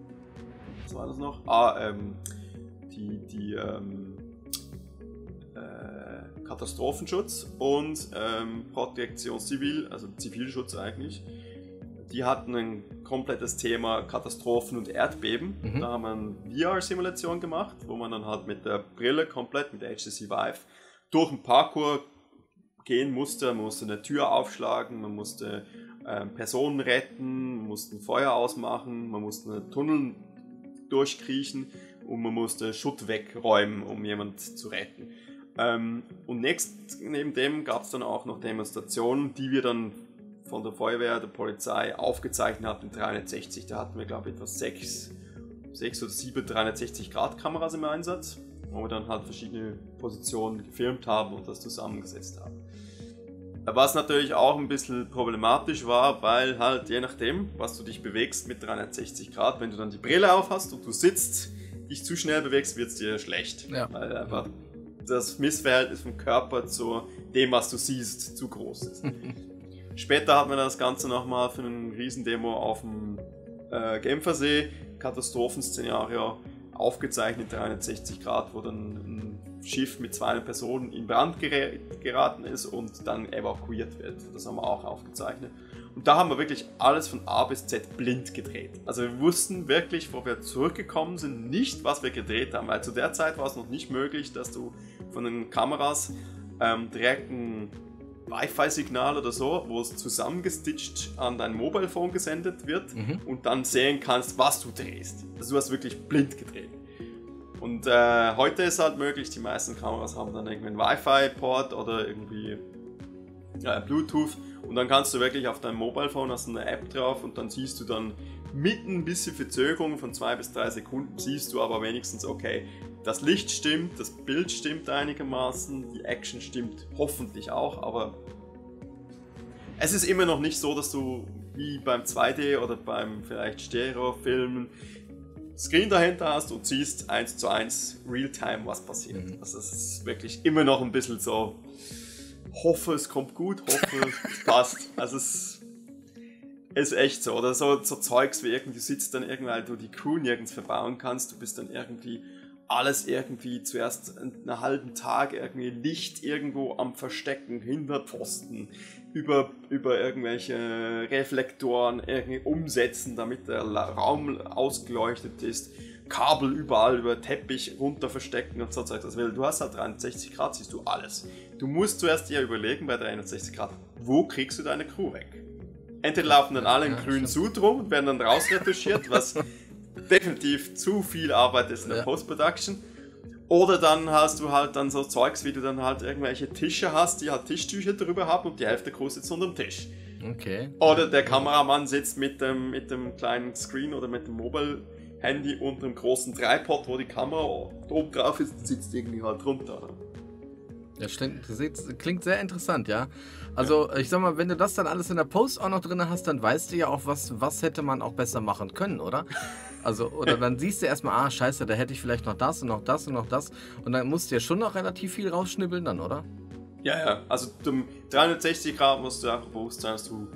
was war das noch? Ah, ähm, die, die ähm, äh, Katastrophenschutz und ähm, Protection Civil, also Zivilschutz eigentlich. Die hatten ein komplettes Thema Katastrophen und Erdbeben. Mhm. Da haben wir eine V R-Simulation gemacht, wo man dann halt mit der Brille komplett, mit der H T C Vive, durch einen Parkour gehen musste. Man musste eine Tür aufschlagen, man musste äh, Personen retten, man musste ein Feuer ausmachen, man musste einen Tunnel durchkriechen und man musste Schutt wegräumen, um jemanden zu retten. Ähm, und nächst, neben dem gab es dann auch noch Demonstrationen, die wir dann von der Feuerwehr, der Polizei aufgezeichnet hat in dreihundertsechzig. Da hatten wir, glaube ich, etwa sechs, sechs oder sieben dreihundertsechzig Grad Kameras im Einsatz, wo wir dann halt verschiedene Positionen gefilmt haben und das zusammengesetzt haben. Was natürlich auch ein bisschen problematisch war, weil halt je nachdem, was du dich bewegst mit dreihundertsechzig Grad, wenn du dann die Brille auf hast und du sitzt, dich zu schnell bewegst, wird es dir schlecht. Ja. Weil einfach das Missverhältnis vom Körper zu dem, was du siehst, zu groß ist. Später hat man das Ganze nochmal für eine Riesendemo auf dem äh, Genfersee, Katastrophenszenario, aufgezeichnet, dreihundertsechzig Grad, wo dann ein Schiff mit zweihundert Personen in Brand ger- geraten ist und dann evakuiert wird. Das haben wir auch aufgezeichnet. Und da haben wir wirklich alles von A bis Z blind gedreht. Also wir wussten wirklich, wo wir zurückgekommen sind, nicht, was wir gedreht haben, weil zu der Zeit war es noch nicht möglich, dass du von den Kameras ähm, direkt ein Wi-Fi-Signal oder so, wo es zusammengestitcht an dein Mobile-Phone gesendet wird, mhm, und dann sehen kannst, was du drehst. Also du hast wirklich blind gedreht. Und äh, heute ist halt möglich, die meisten Kameras haben dann irgendwie einen Wi-Fi-Port oder irgendwie ja, Bluetooth, und dann kannst du wirklich auf deinem Mobile-Phone, hast eine App drauf, und dann siehst du dann mit ein bisschen Verzögerung von zwei bis drei Sekunden, siehst du aber wenigstens, okay, das Licht stimmt, das Bild stimmt einigermaßen, die Action stimmt hoffentlich auch, aber es ist immer noch nicht so, dass du wie beim zwei D oder beim vielleicht Stereo-Filmen Screen dahinter hast und siehst eins zu eins Realtime, was passiert. Mhm. Also es ist wirklich immer noch ein bisschen so, hoffe es kommt gut, hoffe es passt. Also es ist echt so. Oder so, so Zeugs wie irgendwie, du sitzt dann irgendwie, weil du die Crew nirgends verbauen kannst, du bist dann irgendwie alles irgendwie zuerst einen halben Tag irgendwie Licht irgendwo am Verstecken, hinter Pfosten, über, über irgendwelche Reflektoren irgendwie umsetzen, damit der Raum ausgeleuchtet ist, Kabel überall über Teppich runter verstecken und so Zeug. Also du hast halt dreihundertsechzig Grad, siehst du alles. Du musst zuerst dir überlegen bei dreihundertsechzig Grad, wo kriegst du deine Crew weg? Entweder laufen dann alle im grünen Sud rum und werden dann rausretuschiert, was definitiv zu viel Arbeit ist in der ja. Post-Production. Oder dann hast du halt dann so Zeugs, wie du dann halt irgendwelche Tische hast, die halt Tischtücher drüber haben und die Hälfte Crew sitzt unterm Tisch. Okay. Oder der Kameramann sitzt mit dem, mit dem kleinen Screen oder mit dem Mobile-Handy unter dem großen Tripod, wo die Kamera oben drauf ist, sitzt irgendwie halt runter. Das klingt, das klingt sehr interessant, ja. Also ich sag mal, wenn du das dann alles in der Post auch noch drin hast, dann weißt du ja auch, was, was hätte man auch besser machen können, oder? Also, oder dann siehst du erstmal, ah, scheiße, da hätte ich vielleicht noch das und noch das und noch das. Und dann musst du ja schon noch relativ viel rausschnibbeln dann, oder? Ja, ja. Also dreihundertsechzig Grad musst du einfach bewusst sein, dass du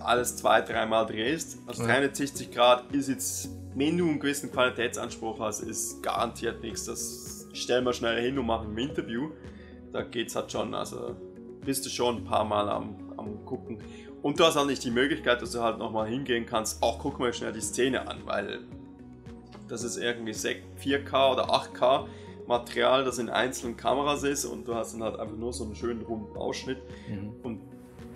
alles zwei, dreimal drehst. Also ja. dreihundertsechzig Grad ist jetzt, wenn du einen gewissen Qualitätsanspruch hast, ist garantiert nichts. Das stellen wir schnell hin und machen im Interview. Da geht's halt schon, also bist du schon ein paar Mal am, am gucken. Und du hast halt nicht die Möglichkeit, dass du halt nochmal hingehen kannst, auch guck mal schnell die Szene an, weil das ist irgendwie vier K oder acht K Material, das in einzelnen Kameras ist, und du hast dann halt einfach nur so einen schönen runden Ausschnitt, mhm, und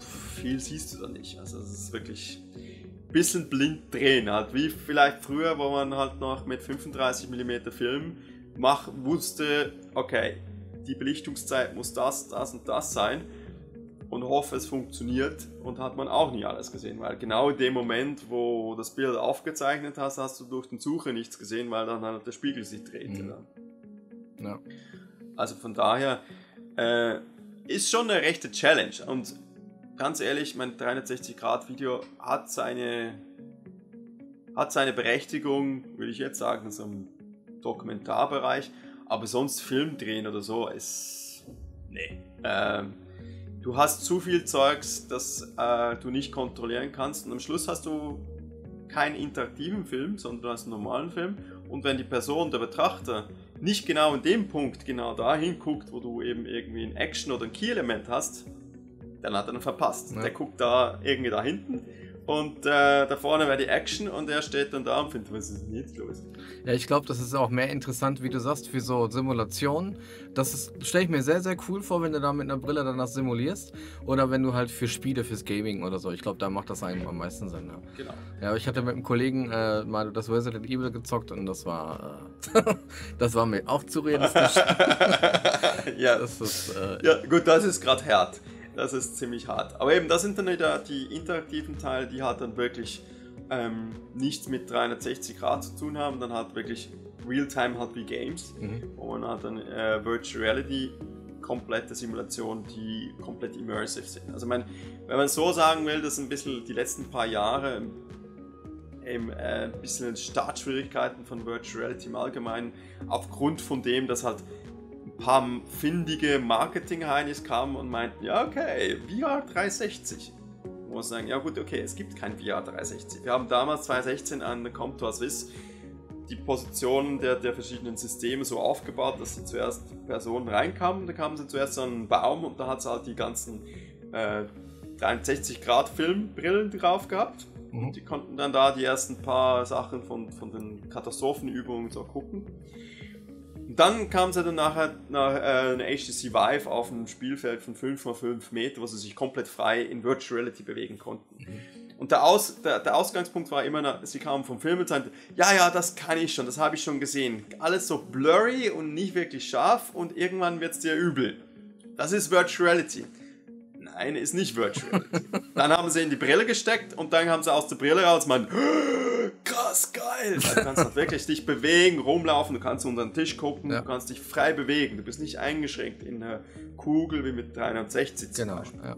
viel siehst du da nicht. Also es ist wirklich ein bisschen blind drehen, halt wie vielleicht früher, wo man halt noch mit fünfunddreißig Millimeter Film mach, wusste, okay, die Belichtungszeit muss das, das und das sein. Und hoffe, es funktioniert, und hat man auch nie alles gesehen, weil genau in dem Moment, wo das Bild aufgezeichnet hast, hast du durch den Sucher nichts gesehen, weil dann halt der Spiegel sich drehte. Mhm. Ja. Also von daher äh, ist schon eine rechte Challenge, und ganz ehrlich, mein dreihundertsechzig Grad Video hat seine, hat seine Berechtigung, würde ich jetzt sagen, in so einem Dokumentarbereich, aber sonst Film drehen oder so ist, nee, ähm, du hast zu viel Zeugs, das äh, du nicht kontrollieren kannst, und am Schluss hast du keinen interaktiven Film, sondern du hast einen normalen Film, und wenn die Person, der Betrachter, nicht genau in dem Punkt genau dahin guckt, wo du eben irgendwie ein Action oder ein Key-Element hast, dann hat er ihn verpasst. Ja. Der guckt da irgendwie da hinten, und äh, da vorne wäre die Action, und er steht dann da und findet, was ist denn jetzt los? Ja, ich glaube, das ist auch mehr interessant, wie du sagst, für so Simulationen. Das stelle ich mir sehr, sehr cool vor, wenn du da mit einer Brille danach simulierst, oder wenn du halt für Spiele, fürs Gaming oder so. Ich glaube, da macht das eigentlich am meisten Sinn. Ja. Genau. Ja, ich hatte mit einem Kollegen äh, mal das Resident Evil gezockt, und das war äh, das war mir auch zu realistisch. Ja. Das ist, äh, ja, gut, das ist gerade hart. Das ist ziemlich hart. Aber eben, das sind dann wieder die interaktiven Teile, die halt dann wirklich ähm, nichts mit dreihundertsechzig Grad zu tun haben, dann halt wirklich Realtime halt wie Games, mhm, und halt dann äh, Virtual Reality, komplette Simulationen, die komplett immersive sind. Also mein, wenn man so sagen will, dass ein bisschen die letzten paar Jahre eben äh, ein bisschen Startschwierigkeiten von Virtual Reality im Allgemeinen, aufgrund von dem, dass halt paar findige Marketing-Heinis kamen und meinten, ja okay, V R dreihundertsechzig. Ich muss sagen, ja gut, okay, es gibt kein V R dreihundertsechzig. Wir haben damals zweitausendsechzehn an der Comptoir Suisse die Positionen der, der verschiedenen Systeme so aufgebaut, dass sie zuerst Personen reinkamen, da kamen sie zuerst an einen Baum, und da hat sie halt die ganzen äh, dreihundertsechzig Grad Filmbrillen drauf gehabt. Mhm. Und die konnten dann da die ersten paar Sachen von, von den Katastrophenübungen so gucken. Und dann kam es ja dann nachher nach, äh, eine H T C Vive auf einem Spielfeld von fünf mal fünf Meter, wo sie sich komplett frei in Virtual Reality bewegen konnten. Und der, Aus, der, der Ausgangspunkt war immer, na, sie kamen vom Film und sagten, ja, ja, das kann ich schon, das habe ich schon gesehen. Alles so blurry und nicht wirklich scharf und irgendwann wird es dir übel. Das ist Virtual Reality. Nein, ist nicht Virtual Reality. Dann haben sie in die Brille gesteckt und dann haben sie aus der Brille raus und meint, krass, geil. Weil du kannst halt wirklich dich bewegen, rumlaufen, du kannst unter den Tisch gucken, ja. Du kannst dich frei bewegen. Du bist nicht eingeschränkt in einer Kugel wie mit dreihundertsechzig zum genau, Beispiel. Ja.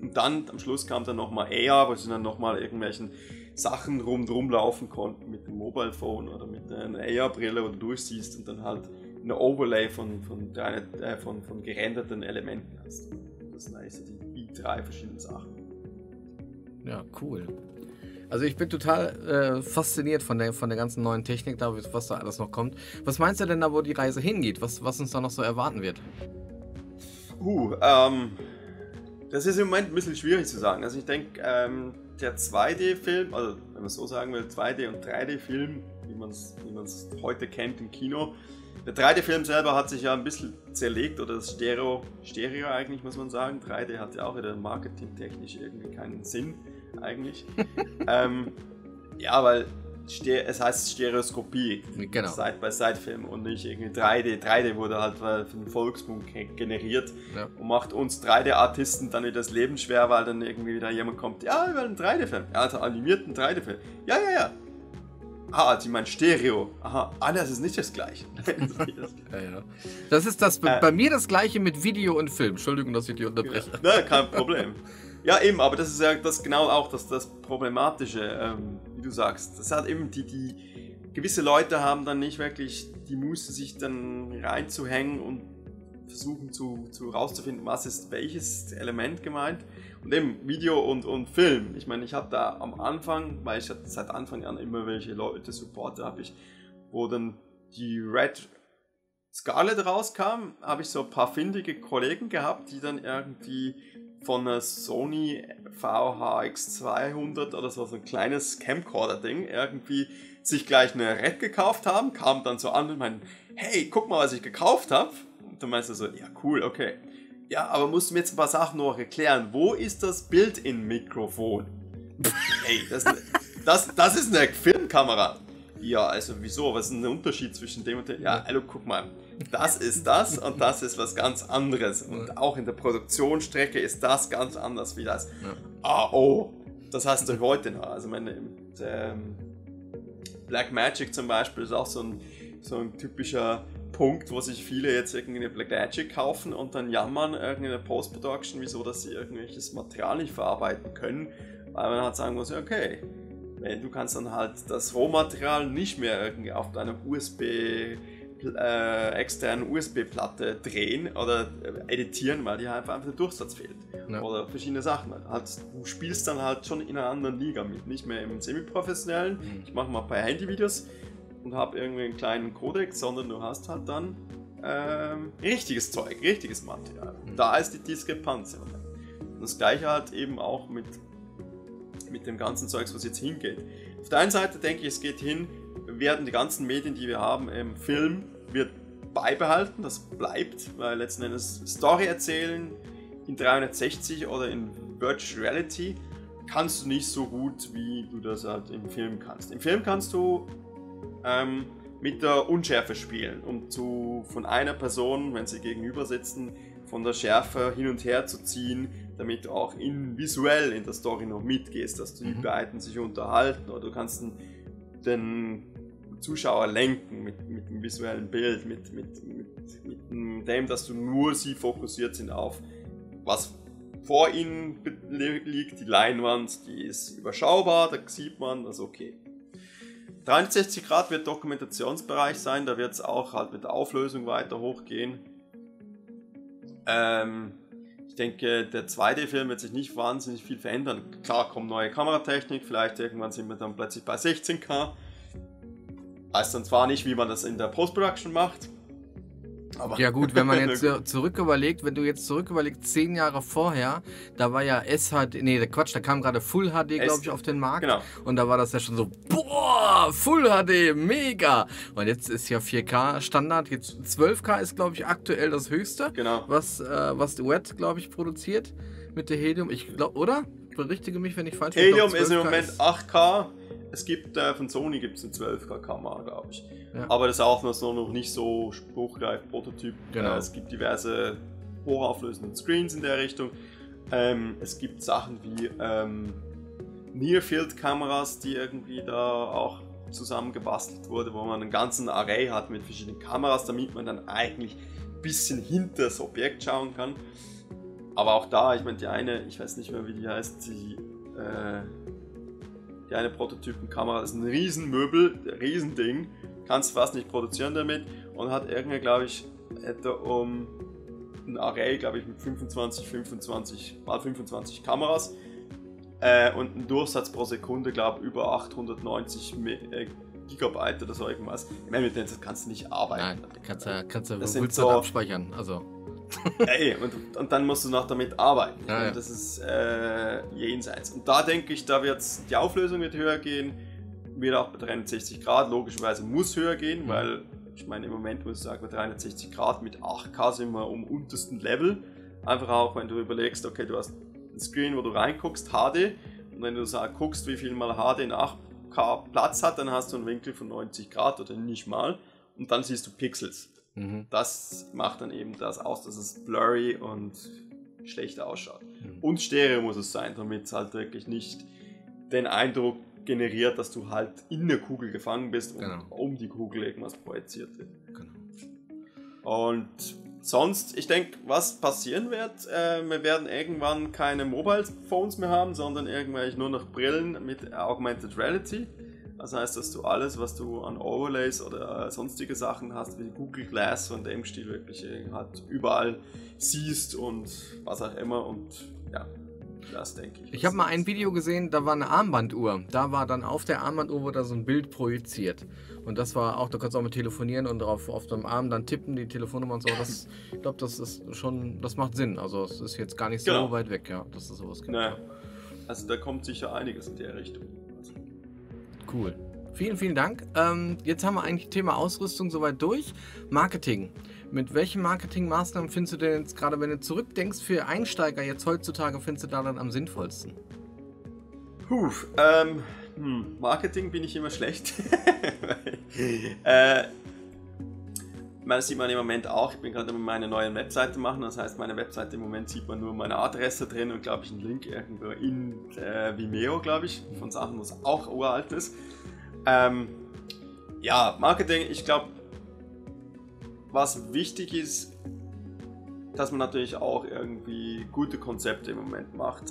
Und dann, am Schluss kam dann nochmal A R, wo sie dann nochmal irgendwelchen Sachen rundherum laufen konnten mit dem Mobile Phone oder mit einer A R-Brille, wo du durchsiehst und dann halt eine Overlay von, von, äh, von, von gerenderten Elementen hast. Das sind eigentlich so die, die drei verschiedenen Sachen. Ja, cool. Also ich bin total äh, fasziniert von der, von der ganzen neuen Technik, da was da alles noch kommt. Was meinst du denn da, wo die Reise hingeht? Was, was uns da noch so erwarten wird? Uh, ähm... Das ist im Moment ein bisschen schwierig zu sagen. Also ich denke, ähm, der zwei D-Film, also wenn man es so sagen will, zwei D- und drei D-Film, wie man es wie man es heute kennt im Kino, der drei D-Film selber hat sich ja ein bisschen zerlegt, oder das Stereo, Stereo eigentlich, muss man sagen. drei D hat ja auch wieder marketingtechnisch irgendwie keinen Sinn, eigentlich. ähm, ja, weil es heißt Stereoskopie, genau. Side-by-Side-Film und nicht irgendwie drei D. drei D wurde halt von Volksmund generiert, ja. Und macht uns drei D-Artisten dann wieder das Leben schwer, weil dann irgendwie wieder jemand kommt, ja, wir wollen einen drei D-Film, ja, also animierten drei D-Film, ja, ja, ja. Ah, also ich meine Stereo. Aha, ah, das ist nicht das Gleiche. Das ist, nicht das Gleiche. Ja, ja. Das ist das, äh, bei mir das Gleiche mit Video und Film. Entschuldigung, dass ich dich unterbreche. Ja, na, kein Problem. Ja, eben, aber das ist ja das genau auch das, das Problematische, ähm, wie du sagst. Das hat eben die, die gewisse Leute haben dann nicht wirklich die Muße, sich dann reinzuhängen und versuchen zu, zu rauszufinden, was ist welches Element gemeint. Und eben Video und, und Film. Ich meine, ich habe da am Anfang, weil ich seit Anfang an immer welche Leute supporte, habe ich, wo dann die Red Scarlet rauskam, habe ich so ein paar findige Kollegen gehabt, die dann irgendwie von einer Sony V H X zweihundert oder so, so ein kleines Camcorder-Ding, irgendwie sich gleich eine Red gekauft haben, kamen dann so an und meinten, hey, guck mal, was ich gekauft habe. Und dann meinst du so, ja, cool, okay. Ja, aber musst du mir jetzt ein paar Sachen noch erklären. Wo ist das Built-in-Mikrofon? Hey, das, das, das ist eine Filmkamera. Ja, also wieso? Was ist denn der Unterschied zwischen dem und dem? Ja, hallo, guck mal. Das ist das und das ist was ganz anderes. Und auch in der Produktionsstrecke ist das ganz anders wie das. Ja. Ah, oh, das hast du heute noch. Also meine ähm, Blackmagic zum Beispiel ist auch so ein, so ein typischer Punkt, wo sich viele jetzt irgendeine Blackmagic kaufen und dann jammern irgendeine Post-Production, wieso, dass sie irgendwelches Material nicht verarbeiten können, weil man halt sagen muss, okay, du kannst dann halt das Rohmaterial nicht mehr irgendwie auf deiner U S B Äh, externen U S B-Platte drehen oder editieren, weil dir einfach der Durchsatz fehlt. Ja. Oder verschiedene Sachen. Also, du spielst dann halt schon in einer anderen Liga mit, nicht mehr im semi-professionellen. Mhm. Ich mache mal ein paar Handyvideos und habe irgendwie einen kleinen Codec, sondern du hast halt dann ähm, richtiges Zeug, richtiges Material. Mhm. Da ist die Diskrepanz. Und das gleiche halt eben auch mit, mit dem ganzen Zeugs, was jetzt hingeht. Auf der einen Seite denke ich, es geht hin, werden die ganzen Medien, die wir haben im Film, wird beibehalten, das bleibt, weil letzten Endes Story erzählen in dreihundertsechzig oder in Virtual Reality kannst du nicht so gut, wie du das halt im Film kannst. Im Film kannst du ähm, mit der Unschärfe spielen, um zu, von einer Person, wenn sie gegenüber sitzen, von der Schärfe hin und her zu ziehen, damit du auch in, visuell in der Story noch mitgehst, dass die beiden sich unterhalten, oder du kannst einen den Zuschauer lenken mit, mit dem visuellen Bild, mit, mit, mit, mit dem, dass du nur sie fokussiert sind auf was vor ihnen liegt, die Leinwand, die ist überschaubar, da sieht man, das ist okay. dreiundsechzig Grad wird Dokumentationsbereich sein, da wird es auch halt mit der Auflösung weiter hochgehen. Ähm, ich denke, der zwei D-Film wird sich nicht wahnsinnig viel verändern. Klar, kommt neue Kameratechnik, vielleicht irgendwann sind wir dann plötzlich bei sechzehn K. Weiß dann zwar nicht, wie man das in der Post-Production macht, Aber ja gut, wenn man jetzt zurück überlegt, wenn du jetzt zurück überlegst, zehn Jahre vorher, da war ja S H D, nee, Quatsch, da kam gerade Full H D, glaube ich, auf den Markt. Genau. Und da war das ja schon so, boah, Full H D, mega. Und jetzt ist ja vier K Standard, jetzt zwölf K ist, glaube ich, aktuell das höchste, genau. was, äh, was die W E T, glaube ich, produziert mit der Helium. Ich glaube, oder? Berichtige mich, wenn ich falsch bin. Helium ist im Moment acht K. Es gibt, äh, von Sony gibt es eine zwölf K Kamera, glaube ich. Ja. Aber das ist auch noch nicht so spruchreif, Prototyp. Genau. Äh, es gibt diverse hochauflösende Screens in der Richtung. Ähm, es gibt Sachen wie ähm, Near-Field-Kameras, die irgendwie da auch zusammengebastelt wurde, wo man einen ganzen Array hat mit verschiedenen Kameras, damit man dann eigentlich ein bisschen hinter das Objekt schauen kann. Aber auch da, ich meine, die eine, ich weiß nicht mehr, wie die heißt, die, äh, die eine Prototypenkamera ist ein Riesenmöbel, ein Riesending, kannst fast nicht produzieren damit und hat irgendwie, glaube ich, etwa um ein Array, glaube ich, mit fünfundzwanzig, fünfundzwanzig mal fünfundzwanzig Kameras äh, und einen Durchsatz pro Sekunde, glaube ich, über achthundertneunzig Gigabyte oder so irgendwas. Ich meine, mit denen kannst du nicht arbeiten. Nein, kannst du, kannst du, das sind so, abspeichern, also... Ey, und, und dann musst du noch damit arbeiten. Ja, ja. Das ist äh, jenseits. Und da denke ich, da wird die Auflösung wird höher gehen, wird auch bei dreihundertsechzig Grad, logischerweise muss höher gehen, mhm. weil ich meine, im Moment muss ich sagen, bei dreihundertsechzig Grad mit acht K sind wir am untersten Level. Einfach auch, wenn du überlegst, okay, du hast einen Screen, wo du reinguckst, H D, und wenn du sag, guckst, wie viel mal H D in acht K Platz hat, dann hast du einen Winkel von neunzig Grad oder nicht mal, und dann siehst du Pixels. Das macht dann eben das aus, dass es blurry und schlecht ausschaut. Mhm. Und Stereo muss es sein, damit es halt wirklich nicht den Eindruck generiert, dass du halt in der Kugel gefangen bist und genau. um die Kugel irgendwas projiziert wird. Genau. Und sonst, ich denke, was passieren wird, äh, wir werden irgendwann keine Mobile Phones mehr haben, sondern irgendwelche nur noch Brillen mit Augmented Reality. Das heißt, dass du alles, was du an Overlays oder sonstige Sachen hast, wie Google Glass und dem Stil wirklich halt überall siehst und was auch immer und ja, das denke ich. Ich habe mal ein Video gesehen, da war eine Armbanduhr. Da war dann auf der Armbanduhr wurde da so ein Bild projiziert. Und das war auch, da kannst du auch mit telefonieren und drauf auf dem Arm dann tippen, die Telefonnummer und so. Das, ich glaube, das ist schon, das macht Sinn. Also es ist jetzt gar nicht so genau. weit weg, ja, dass es sowas gibt. Naja. Also da kommt sicher einiges in der Richtung. Cool. Vielen, vielen Dank. Ähm, jetzt haben wir eigentlich Thema Ausrüstung soweit durch. Marketing. Mit welchen Marketingmaßnahmen findest du denn jetzt, gerade wenn du zurückdenkst, für Einsteiger jetzt heutzutage, findest du da dann am sinnvollsten? Puh, ähm, hm, Marketing bin ich immer schlecht. äh, das sieht man im Moment auch. Ich bin gerade meine neue Webseite machen. Das heißt, meine Webseite im Moment sieht man nur meine Adresse drin und glaube ich einen Link irgendwo in äh, Vimeo, glaube ich, von Sachen, was auch uralt ist. Ähm, ja, Marketing. Ich glaube, was wichtig ist, dass man natürlich auch irgendwie gute Konzepte im Moment macht,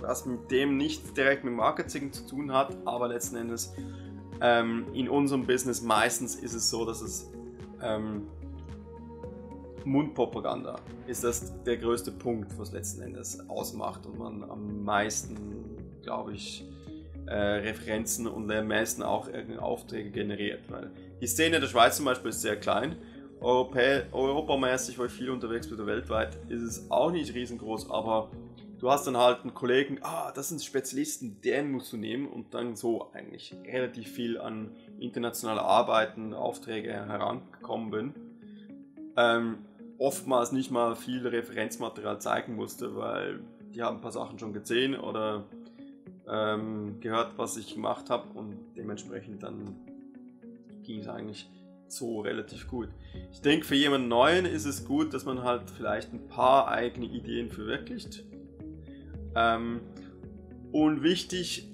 was mit dem nicht direkt mit Marketing zu tun hat, aber letzten Endes ähm, in unserem Business meistens ist es so, dass es Ähm, Mundpropaganda ist das der größte Punkt, was letzten Endes ausmacht und man am meisten, glaube ich, äh, Referenzen und am meisten auch irgendeine Aufträge generiert. Weil die Szene der Schweiz zum Beispiel ist sehr klein, Europä europamäßig, wo ich viel unterwegs bin, weltweit ist es auch nicht riesengroß, aber du hast dann halt einen Kollegen, ah, das sind Spezialisten, den musst du nehmen und dann so eigentlich relativ viel an internationale Arbeiten, Aufträge herangekommen bin. Ähm, oftmals nicht mal viel Referenzmaterial zeigen musste, weil die haben ein paar Sachen schon gesehen oder ähm, gehört, was ich gemacht habe und dementsprechend dann ging es eigentlich so relativ gut. Ich denke, für jemanden Neuen ist es gut, dass man halt vielleicht ein paar eigene Ideen verwirklicht. Ähm, und wichtig,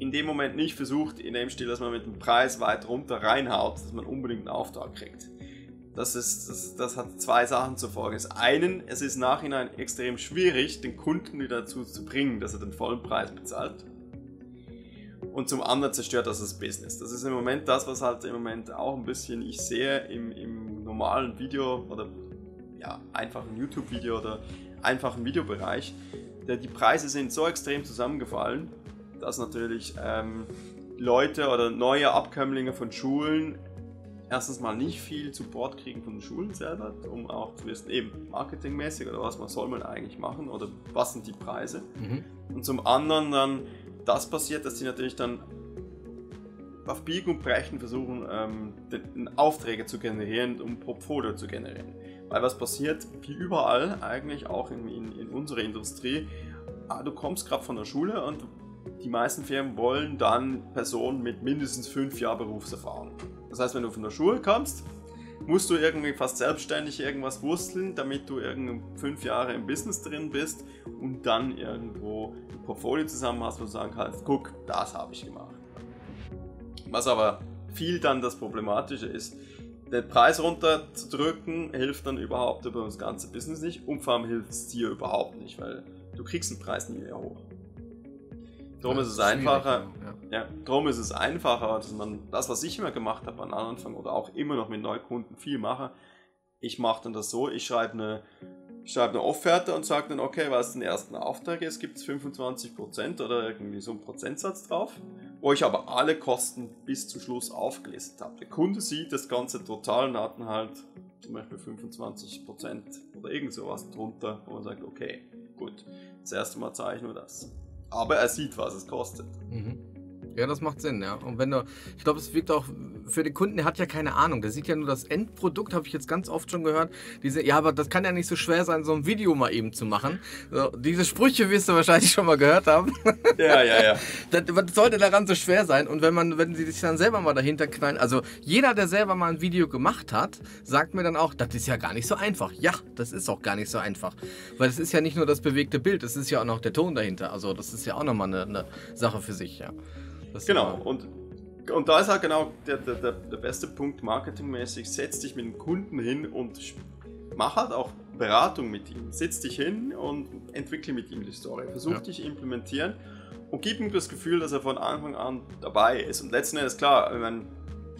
in dem Moment nicht versucht, in dem Stil, dass man mit dem Preis weit runter reinhaut, dass man unbedingt einen Auftrag kriegt. Das, ist, das, das hat zwei Sachen zur Folge. Das einen, es ist im Nachhinein extrem schwierig, den Kunden wieder dazu zu bringen, dass er den vollen Preis bezahlt. Und zum anderen zerstört das das Business. Das ist im Moment das, was halt im Moment auch ein bisschen ich sehe im, im normalen Video oder ja, einfachen YouTube-Video oder einfachen Videobereich. Die Preise sind so extrem zusammengefallen, dass natürlich ähm, Leute oder neue Abkömmlinge von Schulen erstens mal nicht viel Support kriegen von den Schulen selber, um auch zu wissen, eben marketingmäßig oder was man soll man eigentlich machen oder was sind die Preise. Mhm. Und zum anderen dann das passiert, dass die natürlich dann auf Biegen und Brechen versuchen, ähm, den, Aufträge zu generieren, um Portfolio zu generieren. Weil was passiert, wie überall eigentlich auch in, in, in unserer Industrie, ah, du kommst gerade von der Schule und die meisten Firmen wollen dann Personen mit mindestens fünf Jahren Berufserfahrung. Das heißt, wenn du von der Schule kommst, musst du irgendwie fast selbstständig irgendwas wursteln, damit du irgendwie fünf Jahre im Business drin bist und dann irgendwo ein Portfolio zusammen hast, wo du sagen kannst, guck, das habe ich gemacht. Was aber viel dann das Problematische ist, den Preis runterzudrücken, hilft dann überhaupt über das ganze Business nicht und vor allem hilft es dir überhaupt nicht, weil du kriegst den Preis nie mehr hoch. Drum ja, ist es einfacher, ja. Ja, drum ist es einfacher, dass man das, was ich immer gemacht habe am Anfang oder auch immer noch mit Neukunden viel mache, ich mache dann das so, ich schreibe eine, schreib eine Offerte und sage dann, okay, weil es den ersten Auftrag ist, gibt es fünfundzwanzig Prozent oder irgendwie so einen Prozentsatz drauf, wo ich aber alle Kosten bis zum Schluss aufgelistet habe. Der Kunde sieht das Ganze total und hat dann halt zum Beispiel fünfundzwanzig Prozent oder irgend sowas drunter, wo man sagt, okay, gut, das erste Mal zeichne das. Aber er sieht, was es kostet. Mhm. Ja, das macht Sinn, ja. Und wenn du, ich glaube, es wirkt auch für den Kunden, der hat ja keine Ahnung. Der sieht ja nur das Endprodukt, habe ich jetzt ganz oft schon gehört. Diese, ja, aber das kann ja nicht so schwer sein, so ein Video mal eben zu machen. So, diese Sprüche wirst du wahrscheinlich schon mal gehört haben. Ja, ja, ja. Das, was sollte daran so schwer sein? Und wenn man, wenn sie sich dann selber mal dahinter knallen, also jeder, der selber mal ein Video gemacht hat, sagt mir dann auch, das ist ja gar nicht so einfach. Ja, das ist auch gar nicht so einfach. Weil es ist ja nicht nur das bewegte Bild, es ist ja auch noch der Ton dahinter. Also das ist ja auch nochmal eine, eine Sache für sich, ja. Das genau, und, und da ist halt genau der, der, der beste Punkt marketingmäßig, setz dich mit dem Kunden hin und mach halt auch Beratung mit ihm. Setz dich hin und entwickle mit ihm die Story. Versuch ja. dich implementieren und gib ihm das Gefühl, dass er von Anfang an dabei ist. Und letzten Endes, klar, ich meine,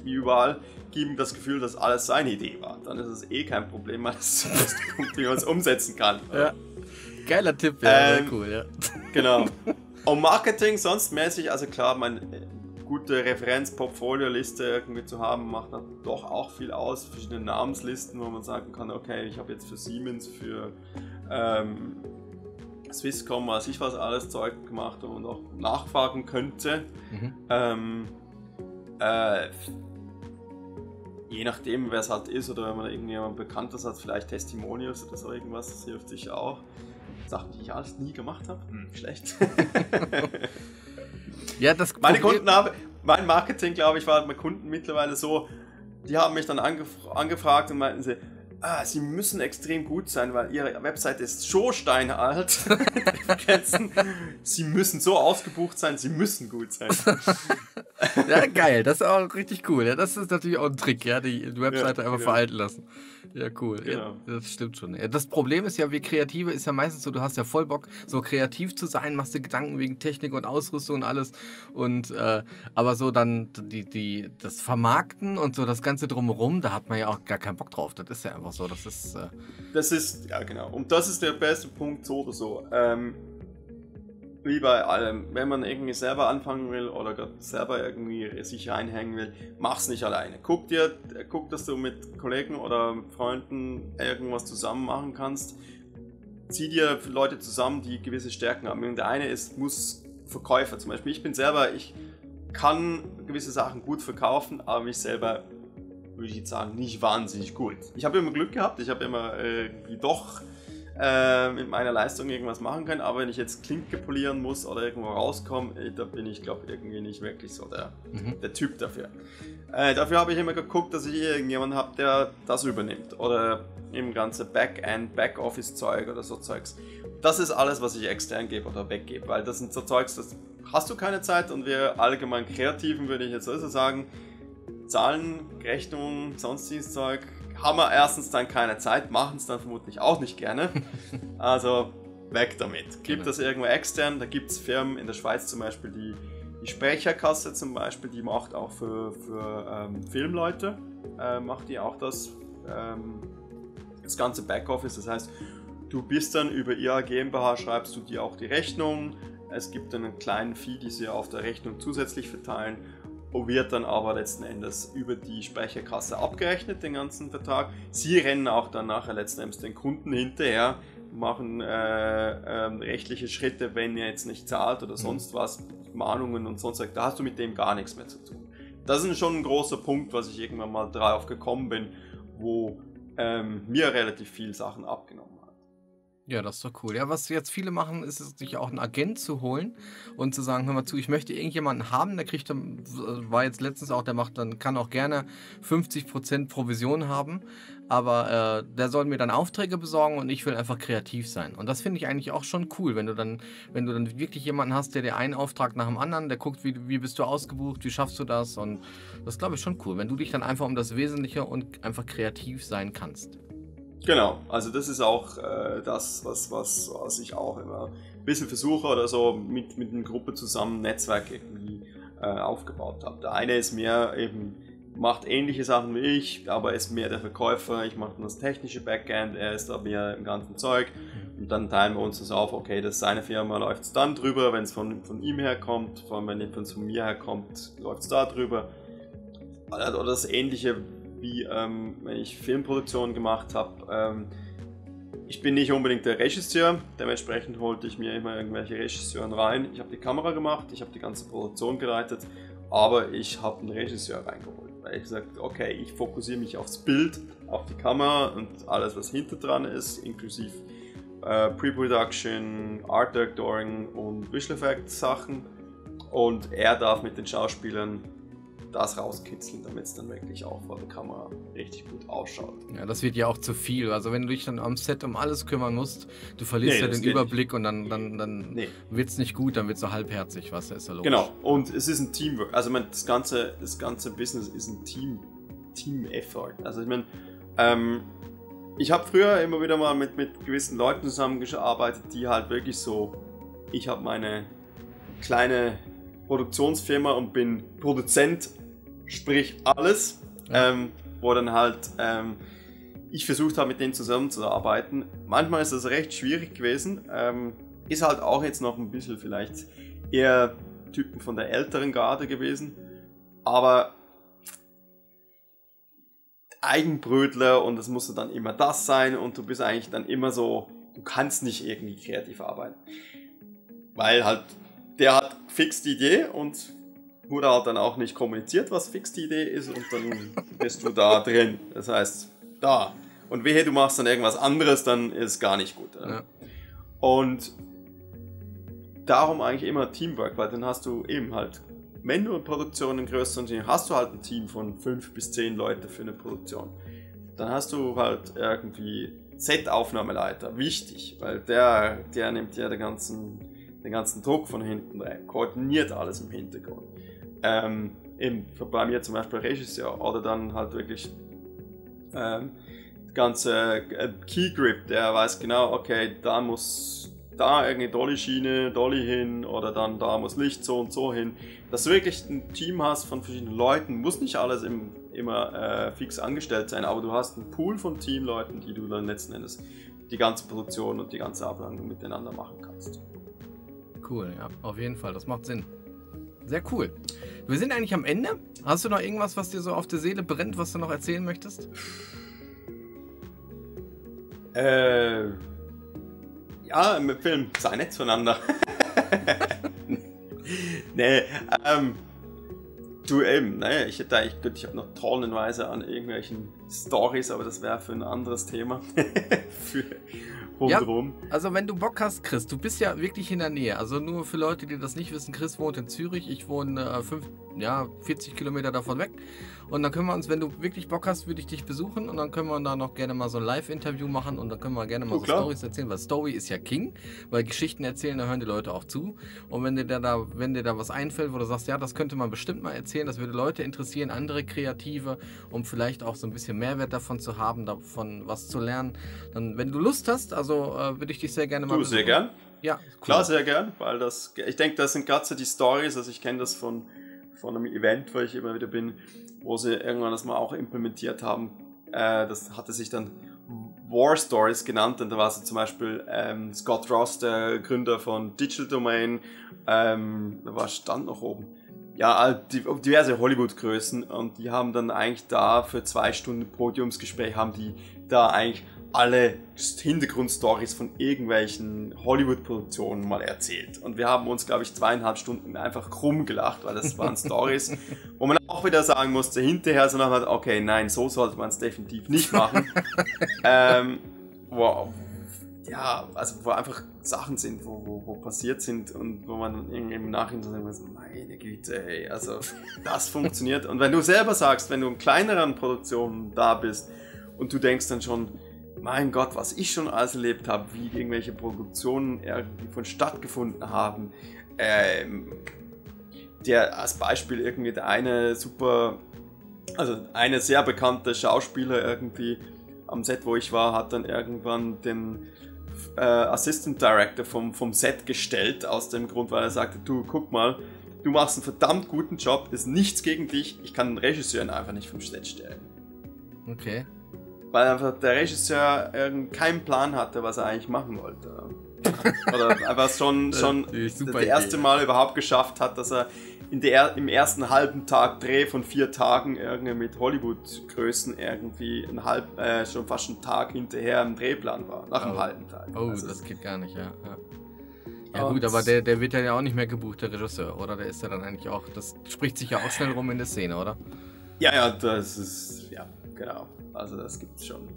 wie überall, gib ihm das Gefühl, dass alles seine Idee war. Dann ist es eh kein Problem, weil das ist der beste Punkt, wie man es umsetzen kann. Ja. Geiler Tipp, ja, ähm, cool, ja. Genau. Und Marketing sonst mäßig, also klar, meine gute Referenz-Portfolio-Liste irgendwie zu haben, macht dann doch auch viel aus. Verschiedene Namenslisten, wo man sagen kann, okay, ich habe jetzt für Siemens, für ähm, Swisscom, was ich was alles Zeug gemacht und auch nachfragen könnte. Mhm. Ähm, äh, je nachdem, wer es halt ist oder wenn man irgendjemand Bekanntes hat, vielleicht Testimonials oder so irgendwas, das hilft sich auch. Sachen, die ich alles nie gemacht habe. Hm, schlecht. Ja, das Meine Kunden haben, mein Marketing, glaube ich, war mit Kunden mittlerweile so, die haben mich dann angefra- angefragt und meinten sie, ah, sie müssen extrem gut sein, weil ihre Website ist so steinalt. Sie müssen so ausgebucht sein, sie müssen gut sein. Ja, geil, das ist auch richtig cool. Ja, das ist natürlich auch ein Trick, ja, die Webseite ja, einfach ja. veralten lassen. Ja, cool. Genau. Ja, das stimmt schon. Ja, das Problem ist ja, wir Kreative ist ja meistens so, du hast ja voll Bock, so kreativ zu sein, machst dir Gedanken wegen Technik und Ausrüstung und alles. Und äh, aber so dann die, die, das Vermarkten und so das Ganze drumherum, da hat man ja auch gar keinen Bock drauf. Das ist ja einfach so. Das ist, äh das ist ja genau. Und das ist der beste Punkt, so oder so. Ähm, wie bei allem, wenn man irgendwie selber anfangen will oder selber irgendwie sich reinhängen will, mach's nicht alleine. Guck dir, guck, dass du mit Kollegen oder Freunden irgendwas zusammen machen kannst. Zieh dir Leute zusammen, die gewisse Stärken haben. Und der eine ist, muss Verkäufer zum Beispiel. Ich bin selber, ich kann gewisse Sachen gut verkaufen, aber mich selber, würde ich jetzt sagen, nicht wahnsinnig gut. Ich habe immer Glück gehabt, ich habe immer äh, doch äh, mit meiner Leistung irgendwas machen können, aber wenn ich jetzt Klinke polieren muss oder irgendwo rauskomme, äh, da bin ich, glaube ich, irgendwie nicht wirklich so der, mhm. der Typ dafür. Äh, dafür habe ich immer geguckt, dass ich irgendjemanden habe, der das übernimmt oder eben ganze Backend, Backoffice-Zeug oder so Zeugs. Das ist alles, was ich extern gebe oder weggebe, weil das sind so Zeugs, das hast du keine Zeit und wir allgemein Kreativen, würde ich jetzt also sagen, Zahlen, Rechnungen, sonstiges Zeug, haben wir erstens dann keine Zeit, machen es dann vermutlich auch nicht gerne. Also weg damit. Gibt das irgendwo extern, da gibt es Firmen in der Schweiz zum Beispiel, die, die Sprecherkasse zum Beispiel, die macht auch für, für ähm, Filmleute, äh, macht die auch das, ähm, das ganze Backoffice. Das heißt, du bist dann über ihre GmbH, schreibst du dir auch die Rechnung, es gibt dann einen kleinen Fee, die sie auf der Rechnung zusätzlich verteilen. und wird dann aber letzten Endes über die Speicherkasse abgerechnet den ganzen Vertrag. Sie rennen auch dann nachher letzten Endes den Kunden hinterher, machen äh, äh, rechtliche Schritte, wenn er jetzt nicht zahlt oder sonst was, Mahnungen und sonst was, da hast du mit dem gar nichts mehr zu tun. Das ist schon ein großer Punkt, was ich irgendwann mal drauf gekommen bin, wo ähm, mir relativ viel Sachen abgenommen hat. Ja, das ist doch cool. Ja, was jetzt viele machen, ist es, sich auch einen Agent zu holen und zu sagen, hör mal zu, ich möchte irgendjemanden haben, der kriegt dann, war jetzt letztens auch, der macht dann, kann auch gerne fünfzig Prozent Provision haben, aber äh, der soll mir dann Aufträge besorgen und ich will einfach kreativ sein. Und das finde ich eigentlich auch schon cool, wenn du dann, wenn du dann wirklich jemanden hast, der dir einen Auftrag nach dem anderen, der guckt, wie, wie bist du ausgebucht, wie schaffst du das, und das glaube ich schon cool, wenn du dich dann einfach um das Wesentliche und einfach kreativ sein kannst. Genau, also das ist auch äh, das, was, was, was ich auch immer ein bisschen versuche oder so mit, mit einer Gruppe zusammen Netzwerk irgendwie äh, aufgebaut habe. Der eine ist mehr eben, macht ähnliche Sachen wie ich, aber ist mehr der Verkäufer, ich mache das technische Backend, er ist da mehr im ganzen Zeug, und dann teilen wir uns das auf, okay, das ist seine Firma, läuft es dann drüber, wenn es von, von ihm herkommt, vor allem wenn es von mir herkommt, läuft es da drüber, oder das ähnliche wie ähm, wenn ich Filmproduktion gemacht habe. Ähm, ich bin nicht unbedingt der Regisseur, dementsprechend holte ich mir immer irgendwelche Regisseuren rein. Ich habe die Kamera gemacht, ich habe die ganze Produktion geleitet, aber ich habe einen Regisseur reingeholt, weil ich gesagt habe, okay, ich fokussiere mich aufs Bild, auf die Kamera und alles, was hinter dran ist, inklusive äh, Pre-Production, Art Directoring und Visual Effects Sachen, und er darf mit den Schauspielern das rauskitzeln, damit es dann wirklich auch vor der Kamera richtig gut ausschaut. Ja, das wird ja auch zu viel. Also wenn du dich dann am Set um alles kümmern musst, du verlierst nee, ja den Überblick nicht. Und dann, dann, dann nee. wird es nicht gut, dann wird es so halbherzig, was ist ja logisch. Genau, und es ist ein Teamwork. Also ich mein, das ganze, das ganze Business ist ein Team, Team-Effort. Also ich meine, ähm, ich habe früher immer wieder mal mit, mit gewissen Leuten zusammengearbeitet, die halt wirklich so, ich habe meine kleine Produktionsfirma und bin Produzent, sprich alles, ja. ähm, wo dann halt ähm, ich versucht habe, mit denen zusammenzuarbeiten. Manchmal ist das recht schwierig gewesen, ähm, ist halt auch jetzt noch ein bisschen vielleicht eher Typen von der älteren Garde gewesen, aber Eigenbrötler, und das musste dann immer das sein, und du bist eigentlich dann immer so, du kannst nicht irgendwie kreativ arbeiten, weil halt der hat fix die Idee und wurde halt dann auch nicht kommuniziert, was fix die Idee ist, und dann bist du da drin. Das heißt, da. Und wehe, du machst dann irgendwas anderes, dann ist es gar nicht gut. Ja. Und darum eigentlich immer Teamwork, weil dann hast du eben halt, wenn du eine Produktion in größeren Team hast, du halt ein Team von fünf bis zehn Leute für eine Produktion. Dann hast du halt irgendwie Set-Aufnahmeleiter, wichtig, weil der, der nimmt ja den ganzen... den ganzen Druck von hinten rein, koordiniert alles im Hintergrund. Ähm, eben bei mir zum Beispiel Regisseur, oder dann halt wirklich ähm, der ganze Key Grip, der weiß genau, okay, da muss da irgendeine Dolly-Schiene, Dolly hin, oder dann da muss Licht so und so hin. Dass du wirklich ein Team hast von verschiedenen Leuten, muss nicht alles im, immer äh, fix angestellt sein, aber du hast einen Pool von Teamleuten, die du dann letzten Endes die ganze Produktion und die ganze Abhandlung miteinander machen kannst. Cool, ja, auf jeden Fall, das macht Sinn. Sehr cool. Wir sind eigentlich am Ende. Hast du noch irgendwas, was dir so auf der Seele brennt, was du noch erzählen möchtest? Äh, ja, mit Film, sei nett zueinander. Nee, ähm, du eben, naja, ich hätte eigentlich, gut, ich habe noch tonnenweise an irgendwelchen Stories, aber das wäre für ein anderes Thema. für... Ja, also wenn du Bock hast, Chris, du bist ja wirklich in der Nähe, also nur für Leute, die das nicht wissen, Chris wohnt in Zürich, ich wohne äh, fünf, ja, vierzig Kilometer davon weg, und dann können wir uns, wenn du wirklich Bock hast, würde ich dich besuchen, und dann können wir da noch gerne mal so ein Live-Interview machen, und dann können wir gerne mal oh, so klar. Storys erzählen, weil Story ist ja King, weil Geschichten erzählen, da hören die Leute auch zu, und wenn dir da, da, wenn dir da was einfällt, wo du sagst, ja, das könnte man bestimmt mal erzählen, das würde Leute interessieren, andere Kreative, um vielleicht auch so ein bisschen Mehrwert davon zu haben, davon was zu lernen, dann, wenn du Lust hast, also Also äh, würde ich dich sehr gerne mal... Du, besuchen. Sehr gern. Ja, cool. Klar, sehr gern, weil das... Ich denke, das sind gerade so die Stories, also ich kenne das von, von einem Event, wo ich immer wieder bin, wo sie irgendwann das mal auch implementiert haben. Äh, das hatte sich dann War Stories genannt, und da war es zum Beispiel ähm, Scott Ross, der Gründer von Digital Domain, ähm, da war stand noch oben. ja, diverse Hollywood-Größen, und die haben dann eigentlich da für zwei Stunden Podiumsgespräch, haben die da eigentlich alle Hintergrundstories von irgendwelchen Hollywood-Produktionen mal erzählt. Und wir haben uns, glaube ich, zweieinhalb Stunden einfach krumm gelacht, weil das waren Stories, wo man auch wieder sagen musste, hinterher so nachher, okay, nein, so sollte man es definitiv nicht machen. ähm, wow. Ja, also wo einfach Sachen sind, wo, wo, wo passiert sind und wo man dann irgendwie im Nachhinein so, meine Güte, hey, also das funktioniert. Und wenn du selber sagst, wenn du in kleineren Produktionen da bist und du denkst dann schon, mein Gott, was ich schon alles erlebt habe, wie irgendwelche Produktionen irgendwie von stattgefunden haben. Ähm, der als Beispiel irgendwie der eine super, also eine sehr bekannte Schauspieler irgendwie am Set, wo ich war, hat dann irgendwann den Äh, Assistant Director vom, vom Set gestellt, aus dem Grund, weil er sagte, du, guck mal, du machst einen verdammt guten Job, ist nichts gegen dich, ich kann den Regisseur einfach nicht vom Set stellen. Okay. Weil einfach der Regisseur keinen Plan hatte, was er eigentlich machen wollte. Oder einfach schon, schon das erste Idee. Mal überhaupt geschafft hat, dass er in der, im ersten halben Tag Dreh von vier Tagen irgendwie mit Hollywood-Größen irgendwie einen halb, äh, schon fast einen Tag hinterher im Drehplan war, nach oh. einem halben Tag. Oh, also, das geht gar nicht, ja. Ja, ja gut, aber der, der wird ja auch nicht mehr gebucht, der Regisseur, oder? Der ist ja dann eigentlich auch, das spricht sich ja auch schnell rum in der Szene, oder? Ja, ja, das ist, ja, genau. Also das gibt's schon.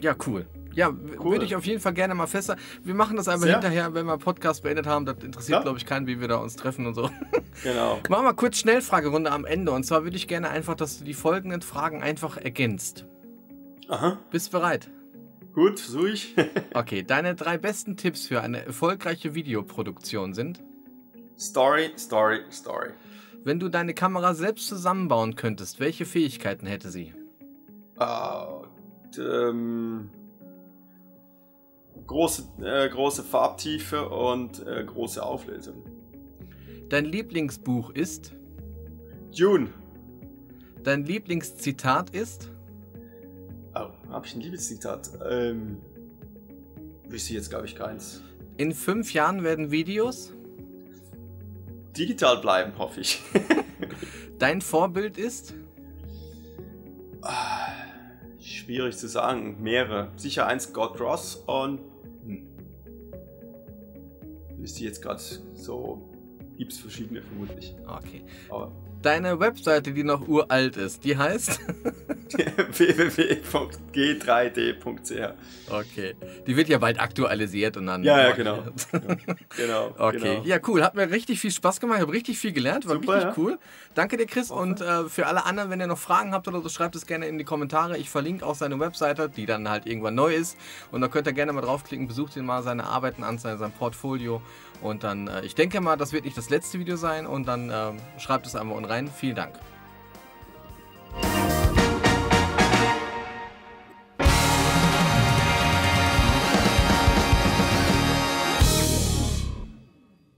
Ja, cool. Ja, cool. Würde ich auf jeden Fall gerne mal festhalten. Wir machen das einfach ja. hinterher, wenn wir Podcast beendet haben. Das interessiert, ja. glaube ich, keinen, wie wir da uns treffen und so. Genau. Machen wir kurz Schnellfragerunde am Ende. Und zwar würde ich gerne einfach, dass du die folgenden Fragen einfach ergänzt. Aha. Bist bereit? Gut, versuche ich. Okay, deine drei besten Tipps für eine erfolgreiche Videoproduktion sind? Story, Story, Story. Wenn du deine Kamera selbst zusammenbauen könntest, welche Fähigkeiten hätte sie? Oh, ähm... Große, äh, große Farbtiefe und äh, große Auflösung. Dein Lieblingsbuch ist? Dune. Dein Lieblingszitat ist? Oh, habe ich ein Lieblingszitat? Ähm, wüsste jetzt, glaube ich, keins. In fünf Jahren werden Videos? Digital bleiben, hoffe ich. Dein Vorbild ist? Ah, schwierig zu sagen. Mehrere. Sicher eins Scott Ross und ist die jetzt gerade so, gibt es verschiedene vermutlich. Okay. Aber deine Webseite, die noch uralt ist, die heißt? w w w punkt g drei d punkt c h. Okay. Die wird ja bald aktualisiert und dann... Ja, ja, genau. Genau. Okay, genau. Ja, cool. Hat mir richtig viel Spaß gemacht. Ich habe richtig viel gelernt. War super, richtig ja. cool. Danke dir, Chris. Okay. Und äh, für alle anderen, wenn ihr noch Fragen habt oder so, schreibt es gerne in die Kommentare. Ich verlinke auch seine Webseite, die dann halt irgendwann neu ist. Und da könnt ihr gerne mal draufklicken. Besucht ihn mal, seine Arbeiten an, sein Portfolio. Und dann, äh, ich denke mal, das wird nicht das letzte Video sein. Und dann äh, schreibt es einmal unten rein. Vielen Dank.